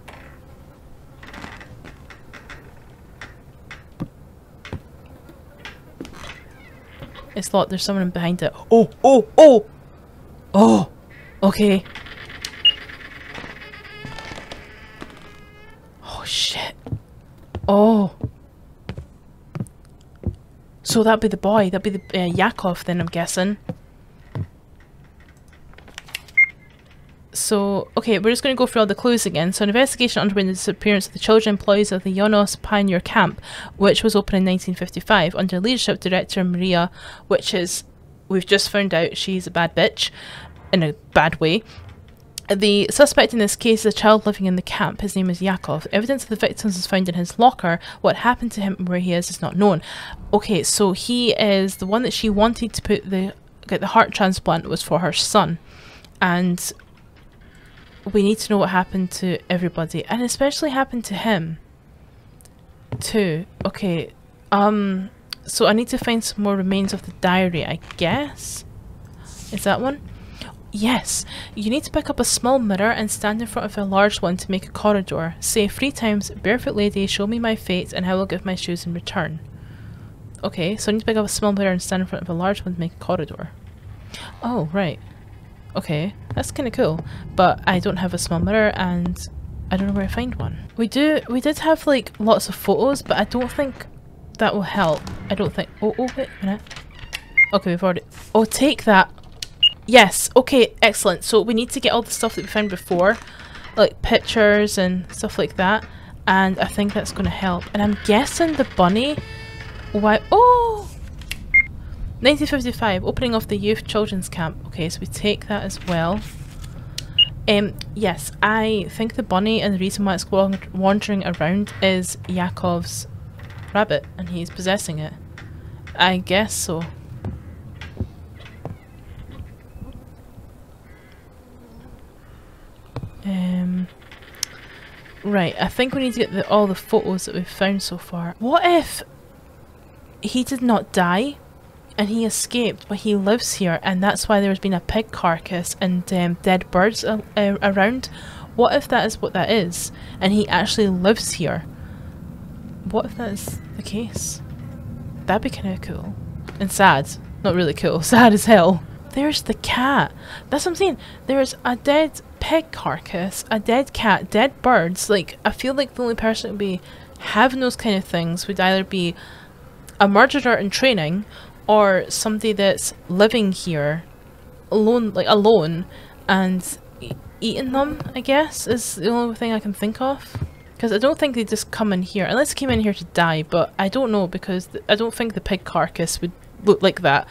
It's locked. There's someone behind it. Oh! Oh! Oh! Oh! Okay. Oh shit. Oh. So that'd be the boy. That'd be the uh, Yakov then, I'm guessing. So, okay, we're just going to go through all the clues again. So, an investigation underway into the disappearance of the children employees of the UNOST Pioneer Camp, which was opened in nineteen fifty-five, under leadership director Maria, which is, we've just found out she's a bad bitch, in a bad way. The suspect in this case is a child living in the camp. His name is Yakov. Evidence of the victims is found in his locker. What happened to him and where he is is not known. Okay, so he is the one that she wanted to put the, get the heart transplant was for her son. And... we need to know what happened to everybody, and especially happened to him too. Okay, um, so I need to find some more remains of the diary, I guess? Is that one? Yes! You need to pick up a small mirror and stand in front of a large one to make a corridor. Say three times, barefoot lady, show me my fate, and I will give my shoes in return. Okay, so I need to pick up a small mirror and stand in front of a large one to make a corridor. Oh, right. Okay, that's kind of cool, but I don't have a small mirror and I don't know where I find one. We do, we did have like lots of photos, but I don't think that will help. I don't think, oh, oh, wait a minute. Okay, we've already, oh, take that. Yes, okay, excellent. So we need to get all the stuff that we found before, like pictures and stuff like that. And I think that's going to help. And I'm guessing the bunny, why, oh! nineteen fifty-five, opening of the youth children's camp. Okay, so we take that as well. Um, yes, I think the bunny and the reason why it's wandering around is Yakov's rabbit and he's possessing it. I guess so. Um, right, I think we need to get the, all the photos that we've found so far. What if he did not die? And he escaped, but he lives here, and that's why there's been a pig carcass and um, dead birds uh, uh, around. What if that is what that is, and he actually lives here? What if that is the case? That'd be kind of cool. And sad. Not really cool. Sad as hell. There's the cat. That's what I'm saying. There's a dead pig carcass, a dead cat, dead birds. Like, I feel like the only person that would be having those kind of things would either be a murderer in training, or somebody that's living here alone, like alone, and e eating them, I guess, is the only thing I can think of. Because I don't think they just come in here, unless they came in here to die, but I don't know, because th I don't think the pig carcass would look like that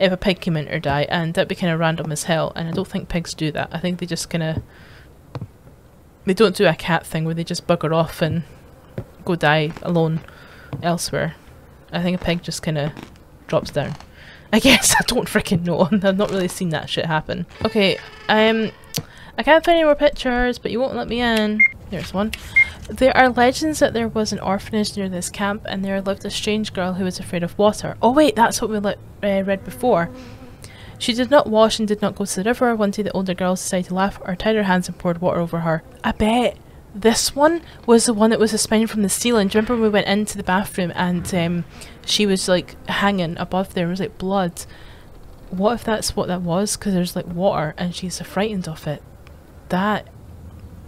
if a pig came in or die, and that'd be kind of random as hell, and I don't think pigs do that. I think they just kind of... they don't do a cat thing where they just bugger off and go die alone elsewhere. I think a pig just kind of... drops down. I guess I don't freaking know. I've not really seen that shit happen. Okay, um, I can't find any more pictures, but you won't let me in. There's one. There are legends that there was an orphanage near this camp and there lived a strange girl who was afraid of water. Oh wait, that's what we le uh, read before. She did not wash and did not go to the river. One day the older girls decided to laugh or tied her hands and poured water over her. I bet this one was the one that was suspended from the ceiling. Do you remember when we went into the bathroom and um, she was like hanging above there? It was like blood. What if that's what that was? Because there's like water and she's frightened of it. That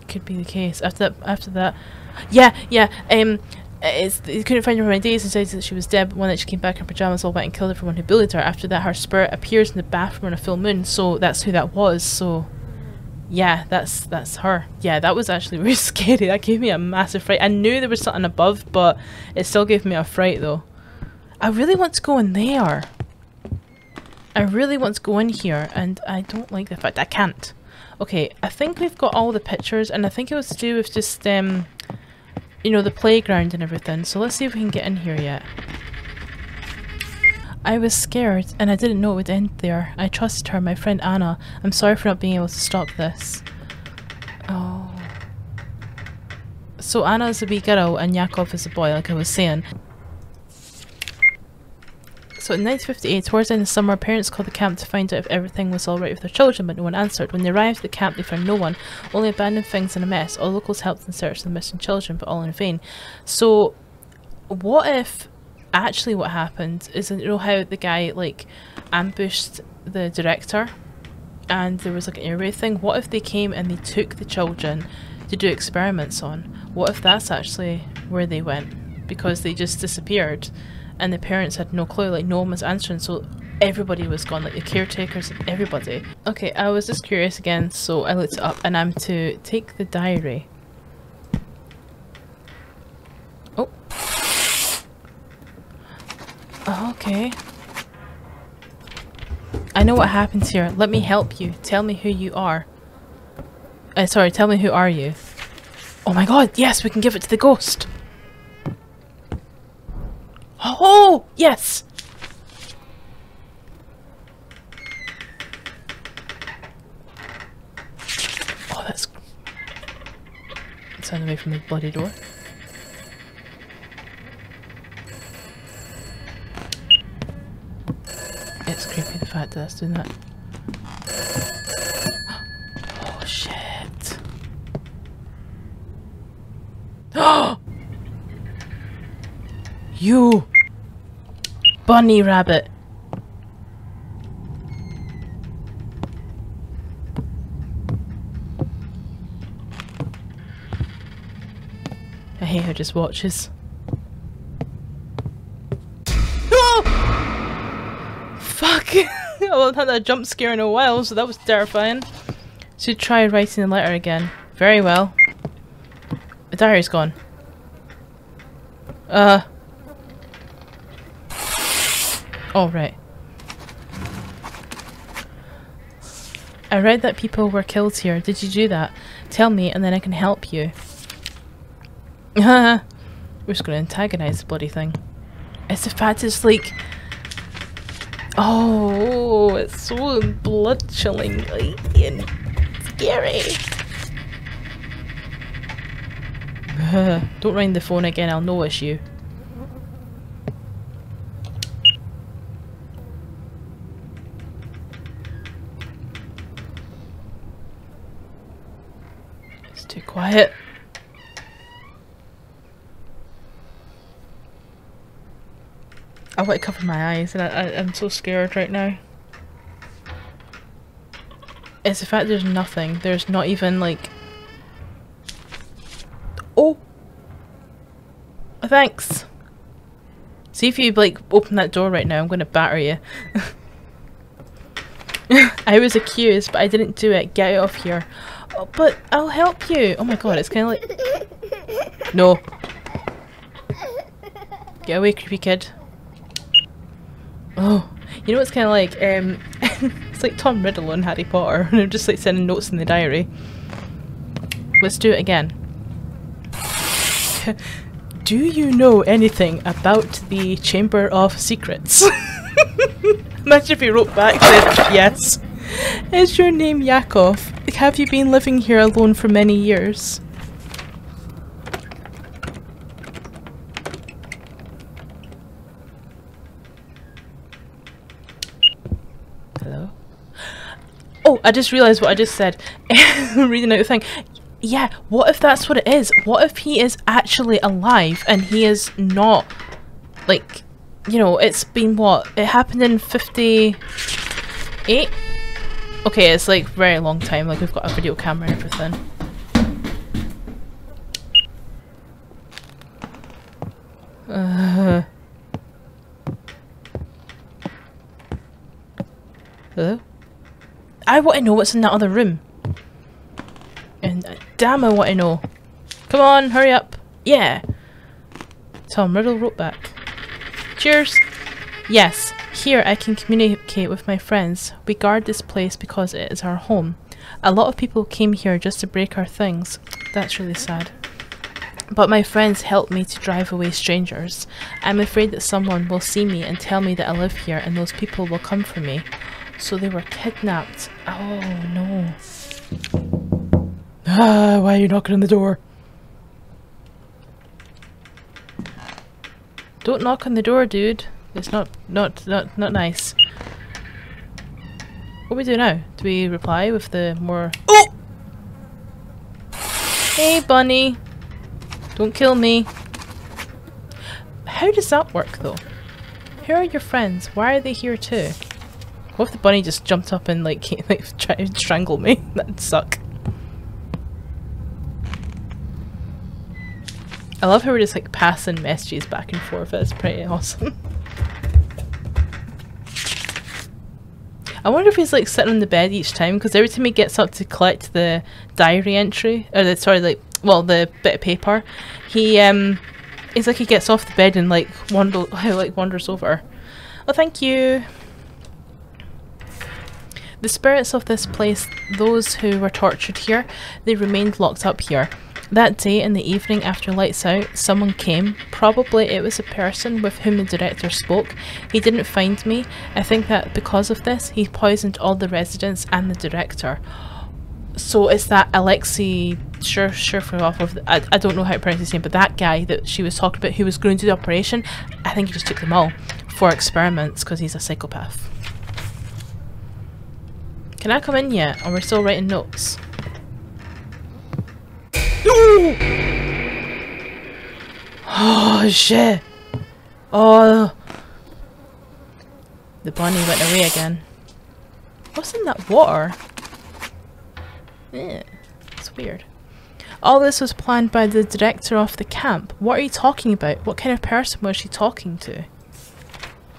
could be the case. After that, after that, yeah, yeah. Um, it's, they couldn't find her for many days and decided that she was dead. But one night she came back in her pajamas, all wet, and killed everyone who bullied her. After that, her spirit appears in the bathroom on a full moon. So that's who that was. So, yeah, that's that's her. Yeah, that was actually really scary. That gave me a massive fright. I knew there was something above, but it still gave me a fright though. I really want to go in there. I really want to go in here, and I don't like the fact I can't. Okay, I think we've got all the pictures, and I think it was to do with just, um, you know, the playground and everything. So let's see if we can get in here yet. I was scared, and I didn't know it would end there. I trusted her, my friend Anna. I'm sorry for not being able to stop this. Oh. So Anna is a wee girl, and Yakov is a boy, like I was saying. So in nineteen fifty-eight, towards the end of summer, parents called the camp to find out if everything was alright with their children, but no one answered. When they arrived at the camp, they found no one, only abandoned things and a mess. All locals helped in search of the missing children, but all in vain. So, what if actually what happened is, you know how the guy like ambushed the director and there was like an array thing? What if they came and they took the children to do experiments on? What if that's actually where they went? Because they just disappeared. And the parents had no clue, like no one was answering, so everybody was gone, like the caretakers and everybody. Okay, I was just curious again, so I looked it up, and I'm to take the diary. Oh. Okay. I know what happens here. Let me help you. Tell me who you are. Uh, sorry, tell me who are you. Oh my god, yes, we can give it to the ghost. Oh, yes! Oh, that's... Sound away from the bloody door. It's creepy, the fact that that's doing that. Oh, shit. Oh! You! Bunny rabbit. I hate how just watches. Oh! Fuck! I haven't had that jump scare in a while, so that was terrifying. Should try writing the letter again. Very well. The diary's gone. Uh. Oh, right. I read that people were killed here. Did you do that? Tell me and then I can help you. We're just going to antagonize the bloody thing. It's the fact it's like... Oh, it's so blood chilling and scary. Don't ring the phone again, I'll know it's you. Quiet. I want to cover my eyes and I, I, I'm so scared right now. It's the fact there's nothing. There's not even like... Oh! Thanks! See if you like open that door right now, I'm gonna batter you. I was accused but I didn't do it. Get out of here. Oh, but I'll help you. Oh my god, it's kind of like... No. Get away, creepy kid. Oh, you know what's kind of like? Um, it's like Tom Riddle on Harry Potter. And I'm just like sending notes in the diary. Let's do it again. Do you know anything about the Chamber of Secrets? Imagine if he wrote back said yes. Is your name Yakov? Have you been living here alone for many years? I just realised what I just said. Reading out the thing. Yeah, what if that's what it is? What if he is actually alive and he is not, like, you know, it's been what? It happened in fifty-eight? Okay, it's like very long time, like we've got a video camera and everything. Uh, hello? I want to know what's in that other room. And uh, damn, I want to know. Come on, hurry up. Yeah. Tom Riddle wrote back. Cheers. Yes, here I can communicate with my friends. We guard this place because it is our home. A lot of people came here just to break our things. That's really sad. But my friends help me to drive away strangers. I'm afraid that someone will see me and tell me that I live here and those people will come for me. So they were kidnapped. Oh no. Ah, why are you knocking on the door? Don't knock on the door, dude. It's not, not, not, not nice. What do we do now? Do we reply with the more... Oh! Hey, bunny. Don't kill me. How does that work though? Who are your friends? Why are they here too? What if the bunny just jumped up and like, like tried to strangle me? That'd suck. I love how we're just like passing messages back and forth. That's pretty awesome. I wonder if he's like sitting on the bed each time, because every time he gets up to collect the diary entry, or the, sorry, like, well, the bit of paper, he um, it's like he gets off the bed and like wander, like wanders over. Oh, thank you. The spirits of this place, those who were tortured here, they remained locked up here. That day in the evening after lights out, someone came. Probably it was a person with whom the director spoke. He didn't find me. I think that because of this, he poisoned all the residents and the director. So it's that Alexei Shurgevich, I, I don't know how to pronounce his name, but that guy that she was talking about who was going to do the operation, I think he just took them all for experiments because he's a psychopath. Can I come in yet? Or we're still writing notes? No! Oh shit! Oh, the bunny went away again. What's in that water? Yeah, it's weird. All this was planned by the director of the camp. What are you talking about? What kind of person was she talking to?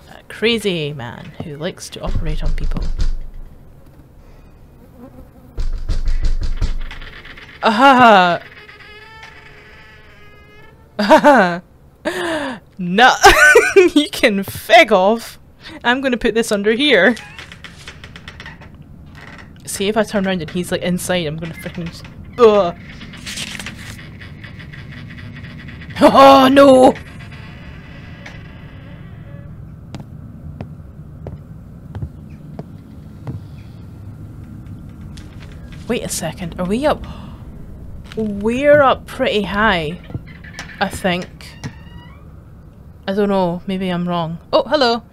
A crazy man who likes to operate on people. Ahaha! Ahaha! No! You can feg off! I'm gonna put this under here. See, if I turn around and he's like inside, I'm gonna freaking. Ugh! Oh no! Wait a second, are we up? We're up pretty high, I think. I don't know, maybe I'm wrong. Oh, hello!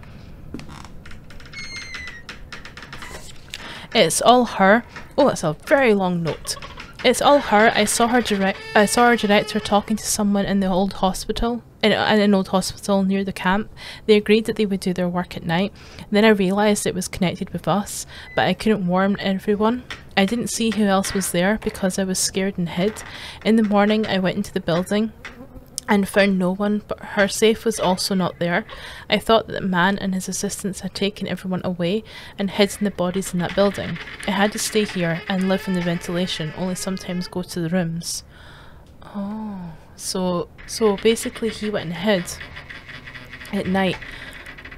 It's all her. Oh, that's a very long note. It's all her. I saw her direct. I saw her director talking to someone in the old hospital, in, in an old hospital near the camp. They agreed that they would do their work at night. Then I realised it was connected with us, but I couldn't warn everyone. I didn't see who else was there because I was scared and hid. In the morning I went into the building and found no one, but her safe was also not there. I thought that the man and his assistants had taken everyone away and hidden the bodies in that building. I had to stay here and live in the ventilation, only sometimes go to the rooms. Oh, so so basically he went and hid at night,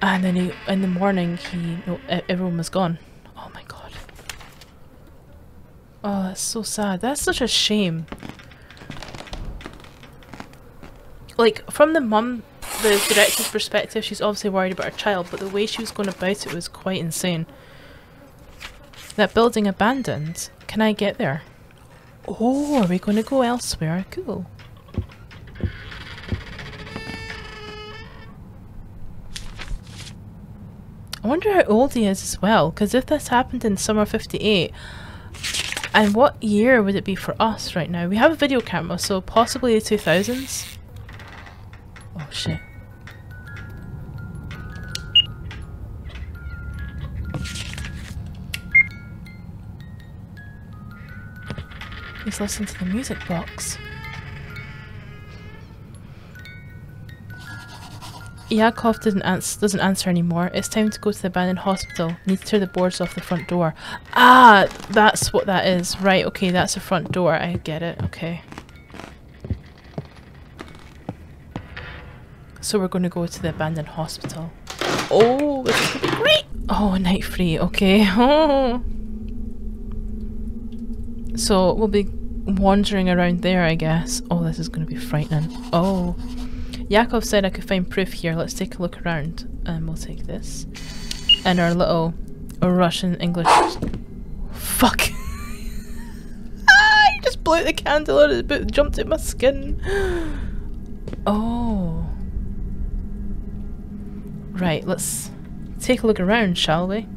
and then he, in the morning he no, everyone was gone. Oh my god. Oh, that's so sad. That's such a shame. Like, from the mum, the director's perspective, she's obviously worried about her child, but the way she was going about it was quite insane. That building abandoned. Can I get there? Oh, are we going to go elsewhere? Cool. I wonder how old he is as well, because if this happened in summer fifty-eight, and what year would it be for us right now? We have a video camera, so possibly the two thousands. Oh shit. Let's listen to the music box. Yakov didn't ans doesn't answer anymore. It's time to go to the abandoned hospital. Need to tear the boards off the front door. Ah, that's what that is. Right, okay, that's the front door. I get it, okay. So we're going to go to the abandoned hospital. Oh, this is great! Oh, night free, okay. Oh. So we'll be wandering around there, I guess. Oh, this is going to be frightening. Oh. Yakov said I could find proof here. Let's take a look around. And um, we'll take this. And our little Russian English. Fuck! Ah, he just blew the candle out of his boot, jumped in my skin. Oh. Right, let's take a look around, shall we?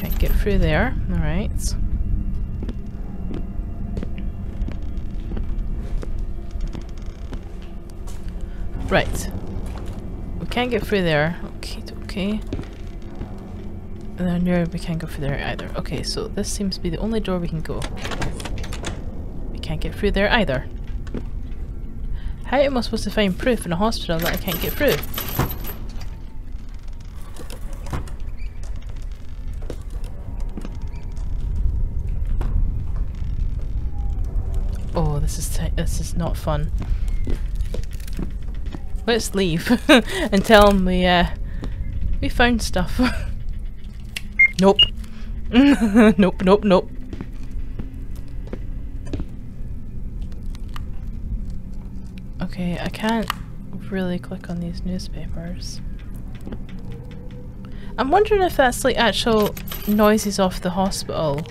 Can't get through there. Alright. Right, we can't get through there. Okay, okay. And then there, we can't go through there either. Okay, so this seems to be the only door we can go. We can't get through there either. How am I supposed to find proof in a hospital that I can't get through? Oh, this is t this is not fun. Let's leave and tell them we, uh, we found stuff. Nope. Nope, nope, nope. Okay, I can't really click on these newspapers. I'm wondering if that's like actual noises off the hospital.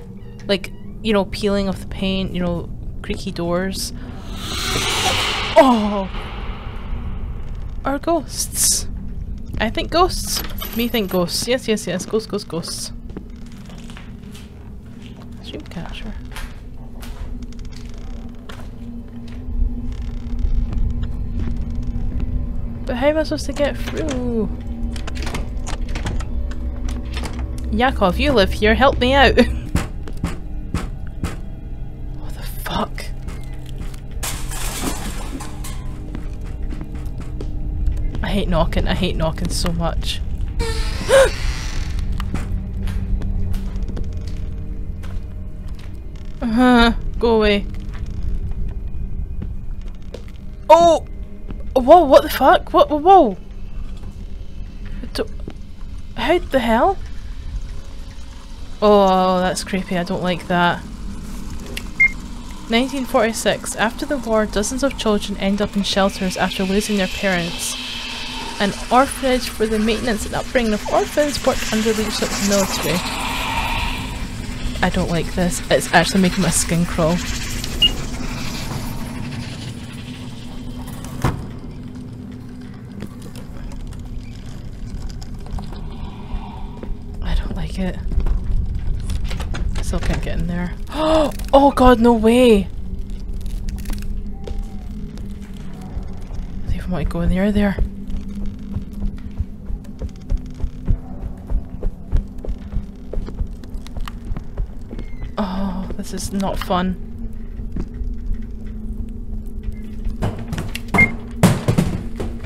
Like, you know, peeling off the paint, you know, creaky doors. Oh! Are ghosts. I think ghosts. Me think ghosts. Yes, yes, yes. Ghosts, ghosts, ghosts. Dreamcatcher. But how am I supposed to get through? Yakov, you live here. Help me out. What the fuck? I hate knocking, I hate knocking so much. Uh-huh, go away. Oh! Whoa, what the fuck? What? Whoa! How the hell? Oh, that's creepy, I don't like that. nineteen forty-six. After the war, dozens of children end up in shelters after losing their parents. An orphanage for the maintenance and upbringing of orphans worked under the leadership of the military. I don't like this. It's actually making my skin crawl. I don't like it. I still can't get in there. Oh god, no way! I don't even want to go in there there. Oh, this is not fun.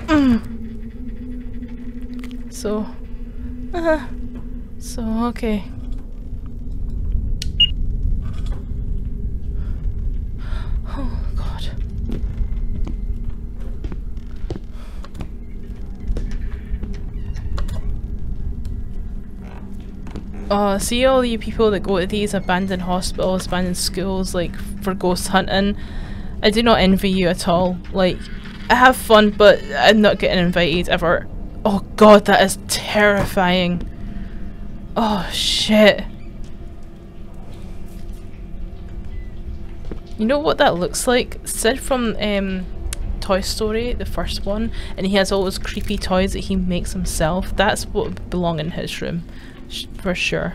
Mm. So, uh-huh. So okay. Oh god. Uh, see all you people that go to these abandoned hospitals, abandoned schools, like, for ghost hunting. I do not envy you at all. Like, I have fun, but I'm not getting invited ever. Oh god, that is terrifying. Oh shit. You know what that looks like? Sid from um, Toy Story, the first one, and he has all those creepy toys that he makes himself. That's what would belong in his room, for sure.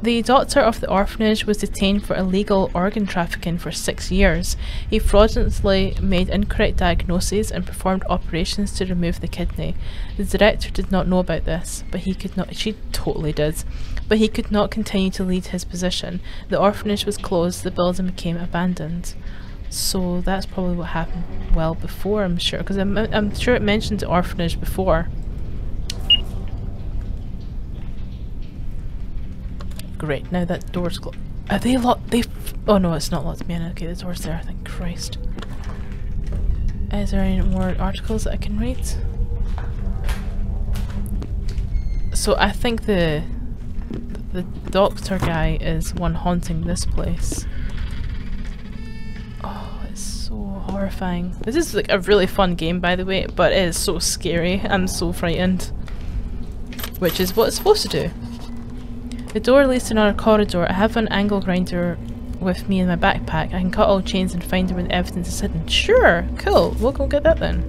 The doctor of the orphanage was detained for illegal organ trafficking for six years. He fraudulently made incorrect diagnoses and performed operations to remove the kidney. The director did not know about this, but he could not- she totally did. But he could not continue to lead his position. The orphanage was closed, the building became abandoned. So that's probably what happened well before, I'm sure, because I'm, I'm sure it mentioned the orphanage before. Great, now that door's closed. Are they locked? They f oh no, it's not locked. Man, okay, the door's there. Thank Christ. Is there any more articles that I can read? So I think the the doctor guy is one haunting this place. Oh, it's so horrifying. This is like a really fun game, by the way, but it is so scary. I'm so frightened. Which is what it's supposed to do. The door leads to another corridor. I have an angle grinder with me in my backpack. I can cut all chains and find where the evidence is hidden. Sure, cool. We'll go get that then.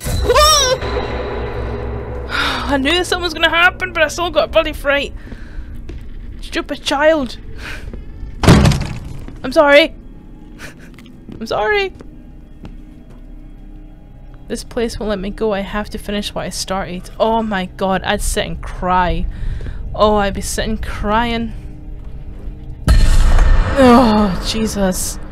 I knew something was gonna happen, but I still got a bloody fright. Stupid child. I'm sorry. I'm sorry. This place won't let me go. I have to finish what I started. Oh my god, I'd sit and cry. Oh, I'd be sitting crying. Oh, Jesus. And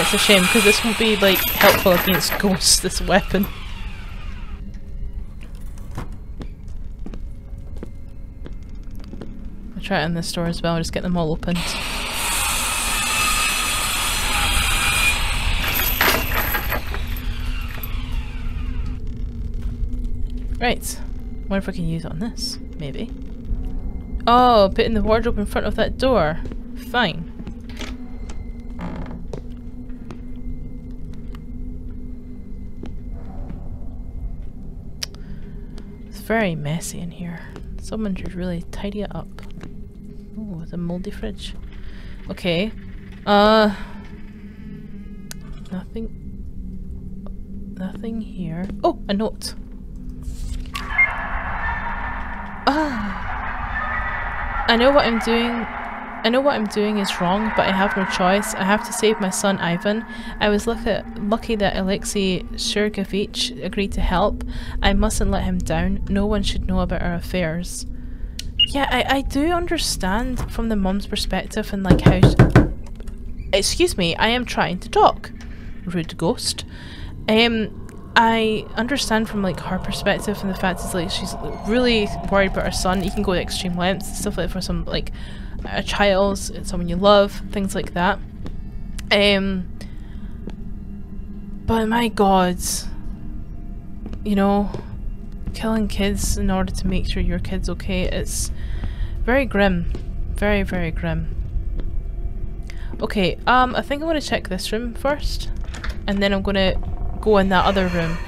it's a shame, because this will be, like, helpful against ghosts, this weapon. I'll try it in this store as well, just get them all opened. Right, wonder if we can use it on this, maybe. Oh, put in the wardrobe in front of that door. Fine. It's very messy in here. Someone should really tidy it up. Oh, it's a moldy fridge. Okay. Uh, nothing. Nothing here. Oh, a note. Ah. I know what I'm doing I know what I'm doing is wrong, but I have no choice. I have to save my son Ivan. I was lucky, lucky that Alexei Shurgevich agreed to help. I mustn't let him down. No one should know about our affairs. Yeah, I, I do understand from the mum's perspective and like how she, excuse me, I am trying to talk. Rude ghost. Um I understand from like her perspective and the fact is like she's really worried about her son. You can go to extreme lengths and stuff like that for some like a child, someone you love, things like that. Um, but my god, you know, killing kids in order to make sure your kid's okay, it's very grim. Very, very grim. Okay, um, I think I'm gonna check this room first and then I'm gonna go in that other room.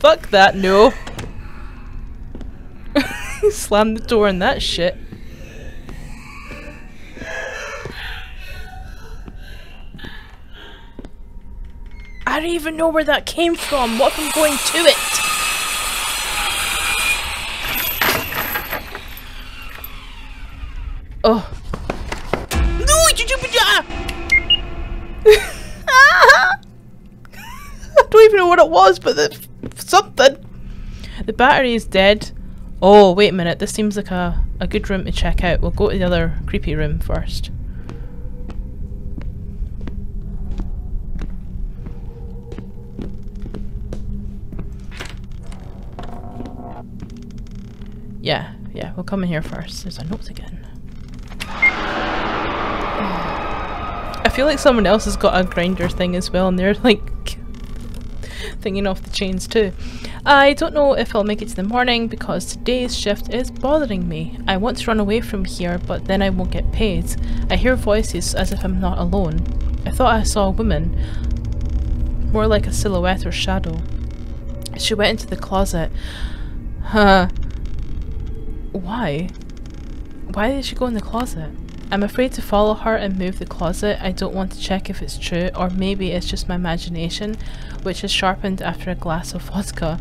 Fuck that, no. Slam the door in that shit. I don't even know where that came from. What if I'm going to it? Oh. No, you stupid. I don't even know what it was, but the something. The battery is dead. Oh, wait a minute. This seems like a, a good room to check out. We'll go to the other creepy room first. Yeah, yeah, we'll come in here first. There's a note again. I feel like someone else has got a grinder thing as well, and they're like thinking off the chains too. I don't know if I'll make it to the morning because today's shift is bothering me. I want to run away from here, but then I won't get paid. I hear voices as if I'm not alone. I thought I saw a woman, more like a silhouette or shadow. She went into the closet. Huh. Why? Why did she go in the closet? I'm afraid to follow her and move the closet. I don't want to check if it's true, or maybe it's just my imagination, which has sharpened after a glass of vodka.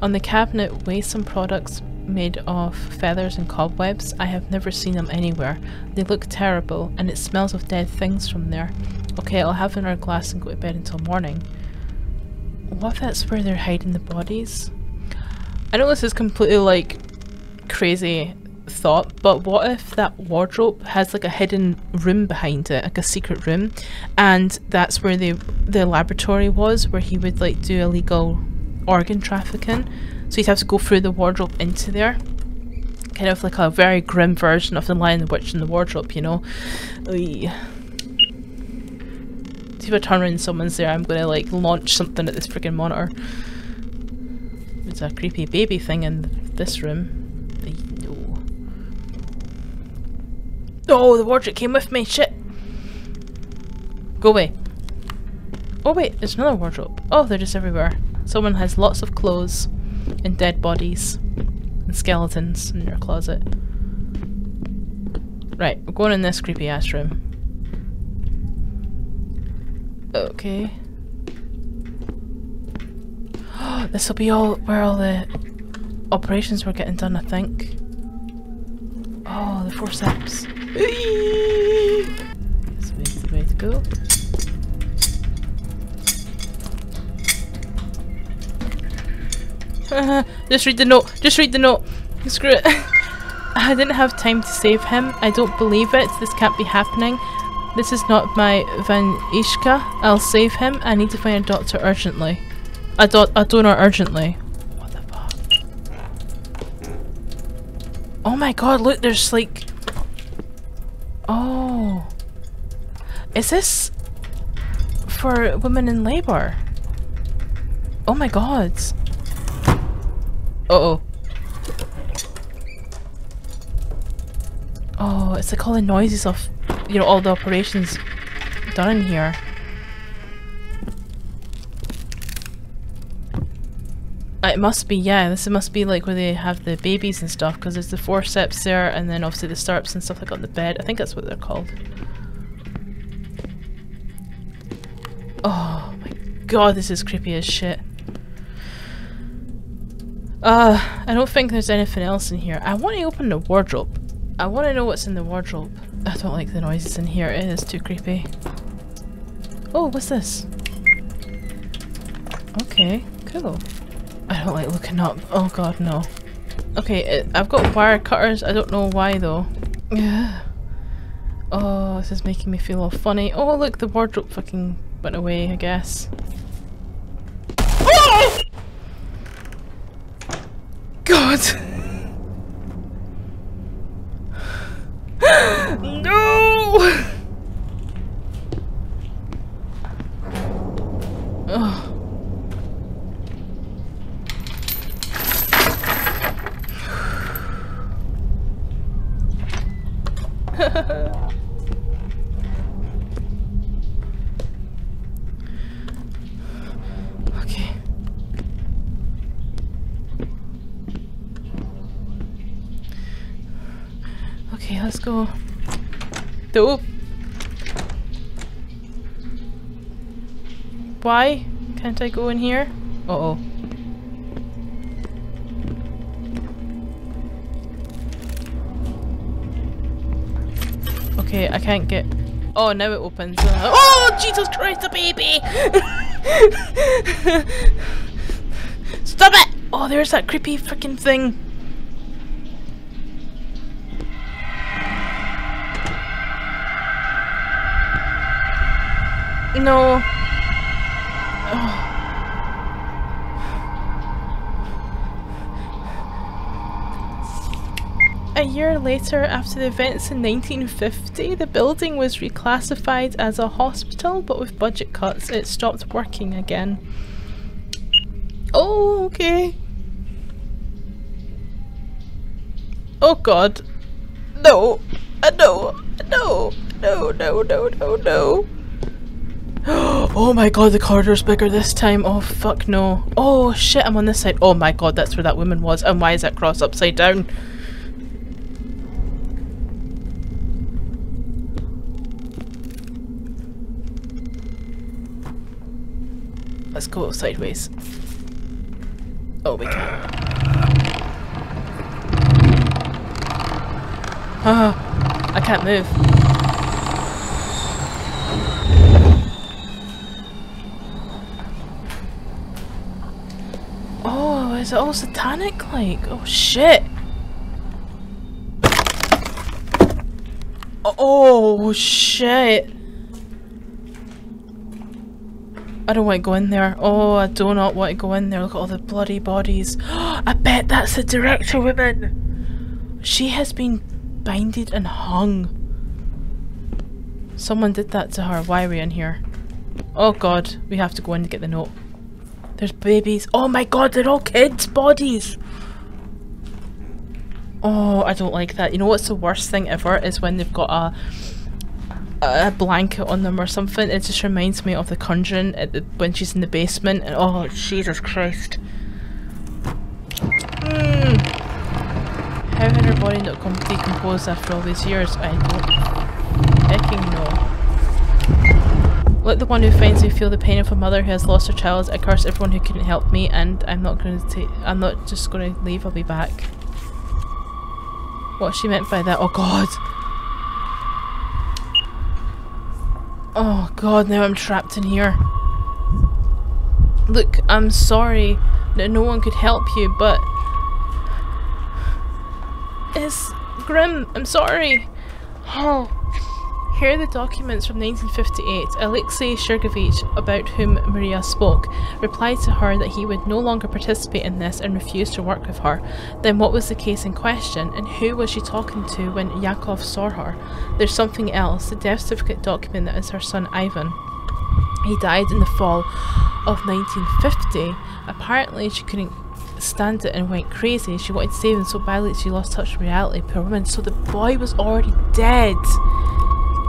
On the cabinet weigh some products made of feathers and cobwebs. I have never seen them anywhere. They look terrible, and it smells of dead things from there. Okay, I'll have another glass and go to bed until morning. What if that's where they're hiding the bodies? I know this is completely like crazy thought, but what if that wardrobe has like a hidden room behind it, like a secret room, and that's where the the laboratory was, where he would like do illegal organ trafficking? So you'd have to go through the wardrobe into there, kind of like a very grim version of The Lion, the Witch, and the Wardrobe, you know. Oy. If I turn around and someone's there, I'm gonna like launch something at this freaking monitor. There's a creepy baby thing in this room. Oh, the wardrobe came with me, shit! Go away. Oh wait, there's another wardrobe. Oh, they're just everywhere. Someone has lots of clothes and dead bodies and skeletons in their closet. Right, we're going in this creepy ass room. Okay. This'll be all where all the operations were getting done, I think. Oh, the four steps. This is the way to go. Just read the note. Just read the note. Screw it. I didn't have time to save him. I don't believe it. This can't be happening. This is not my Vanishka. I'll save him. I need to find a doctor urgently. A, do a donor urgently. What the fuck? Oh my god, look, there's like... Oh. Is this for women in labor? Oh my god. Uh oh. Oh, it's like all the noises of, you know, all the operations done in here. It must be, yeah, this must be like where they have the babies and stuff, because there's the forceps there, and then obviously the stirrups and stuff like on the bed. I think that's what they're called. Oh my god, this is creepy as shit. Uh, I don't think there's anything else in here. I want to open the wardrobe. I want to know what's in the wardrobe. I don't like the noises in here. It is too creepy. Oh, what's this? Okay, cool. I don't like looking up. Oh god, no. Okay, it, I've got wire cutters. I don't know why though. Oh, this is making me feel all funny. Oh look, the wardrobe fucking went away, I guess. God! No! Oh. Okay. Okay, let's go. Dope. Why can't I go in here? Uh-oh. Okay, I can't get... Oh, now it opens. Oh, Jesus Christ, the baby! Stop it! Oh, there's that creepy freaking thing. No. A year later, after the events in nineteen fifty, the building was reclassified as a hospital, but with budget cuts, it stopped working again. Oh, okay. Oh god. No. No. No. No, no, no, no, no. Oh my god, the corridor's bigger this time. Oh fuck no. Oh shit, I'm on this side. Oh my god, that's where that woman was. And why is that cross upside down? Let's go sideways. Oh, we can. Ah, I can't move. Oh, is it all satanic like? Oh shit. Oh shit. I don't want to go in there. Oh, I do not want to go in there. Look at all the bloody bodies. I bet that's the director woman. She has been binded and hung. Someone did that to her. Why are we in here? Oh god, we have to go in to get the note. There's babies. Oh my god, they're all kids' bodies. Oh, I don't like that. You know what's the worst thing ever is when they've got a a blanket on them or something. It just reminds me of The Conjuring at the, when she's in the basement and oh Jesus Christ. Mm. How had her body not decomposed after all these years? I don't hecking know. Let the one who finds me feel the pain of a mother who has lost her child. I curse everyone who couldn't help me, and I'm not going to take. I'm not just going to leave. I'll be back. What she meant by that? Oh God. Oh god, now I'm trapped in here. Look, I'm sorry that no one could help you, but it's grim. I'm sorry. Oh. Here are the documents from nineteen fifty-eight. Alexei Shurgevich, about whom Maria spoke, replied to her that he would no longer participate in this and refused to work with her. Then what was the case in question, and who was she talking to when Yakov saw her? There's something else, the death certificate document that is her son Ivan. He died in the fall of nineteen fifty. Apparently she couldn't stand it and went crazy. She wanted to save him so badly that she lost touch with reality. Poor woman. So the boy was already dead.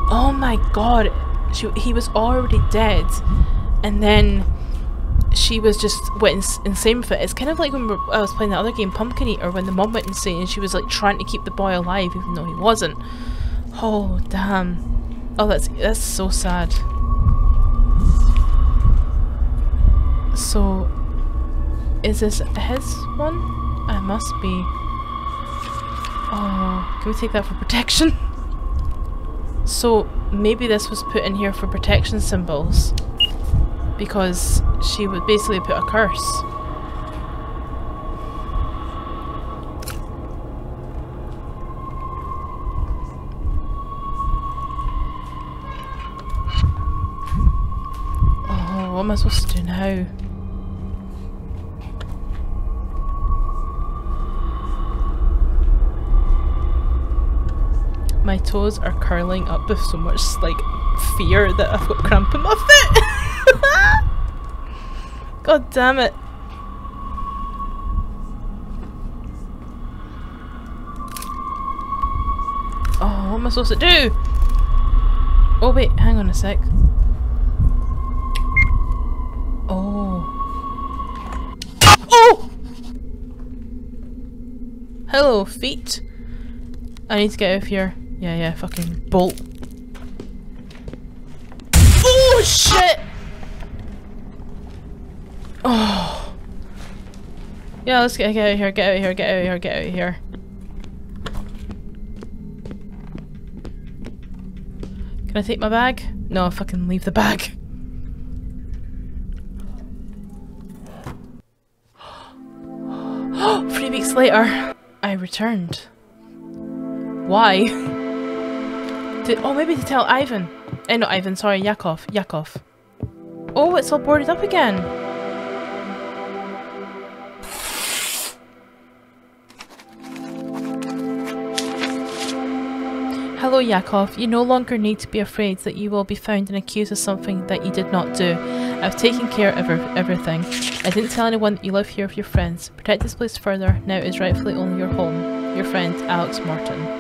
Oh my god, she, he was already dead, and then she was just went insane with it. It's kind of like when I was playing the other game, Pumpkin Eater, when the mum went insane and she was like trying to keep the boy alive even though he wasn't. Oh damn. Oh, that's that's so sad. So, is this his one? I must be. Oh, can we take that for protection? So maybe this was put in here for protection symbols, because she would basically put a curse. Oh, what am I supposed to do now? My toes are curling up with so much like fear that I've got cramp in my foot. God damn it. Oh, what am I supposed to do? Oh wait, hang on a sec. Oh. Oh! Hello, feet. I need to get out of here. Yeah, yeah, fucking bolt. Oh shit! Oh. Yeah, let's get, get out of here, get out of here, get out of here, get out of here. Can I take my bag? No, I'll fucking leave the bag. Three weeks later, I returned. Why? To, oh, maybe to tell Ivan. Eh, not Ivan, sorry, Yakov. Yakov. Oh, it's all boarded up again. Hello, Yakov. You no longer need to be afraid that you will be found and accused of something that you did not do. I've taken care of everything. I didn't tell anyone that you live here with your friends. Protect this place further. Now it is rightfully only your home. Your friend, Alex Morton.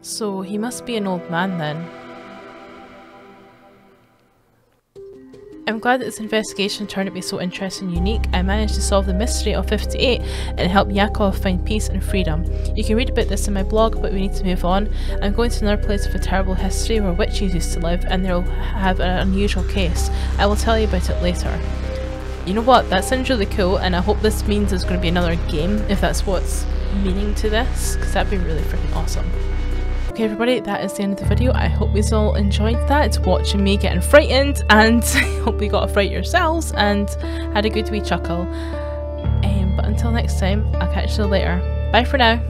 So he must be an old man then. I'm glad that this investigation turned out to be so interesting and unique. I managed to solve the mystery of fifty-eight and help Yakov find peace and freedom. You can read about this in my blog, but we need to move on. I'm going to another place with a terrible history where witches used to live, and they'll have an unusual case. I will tell you about it later. You know what, that sounds really cool, and I hope this means there's going to be another game, if that's what's meaning to this, because that'd be really freaking awesome. Okay everybody, that is the end of the video. I hope you all enjoyed that. It's watching me getting frightened, and I hope you got a fright yourselves and had a good wee chuckle. Um, but until next time, I'll catch you later. Bye for now.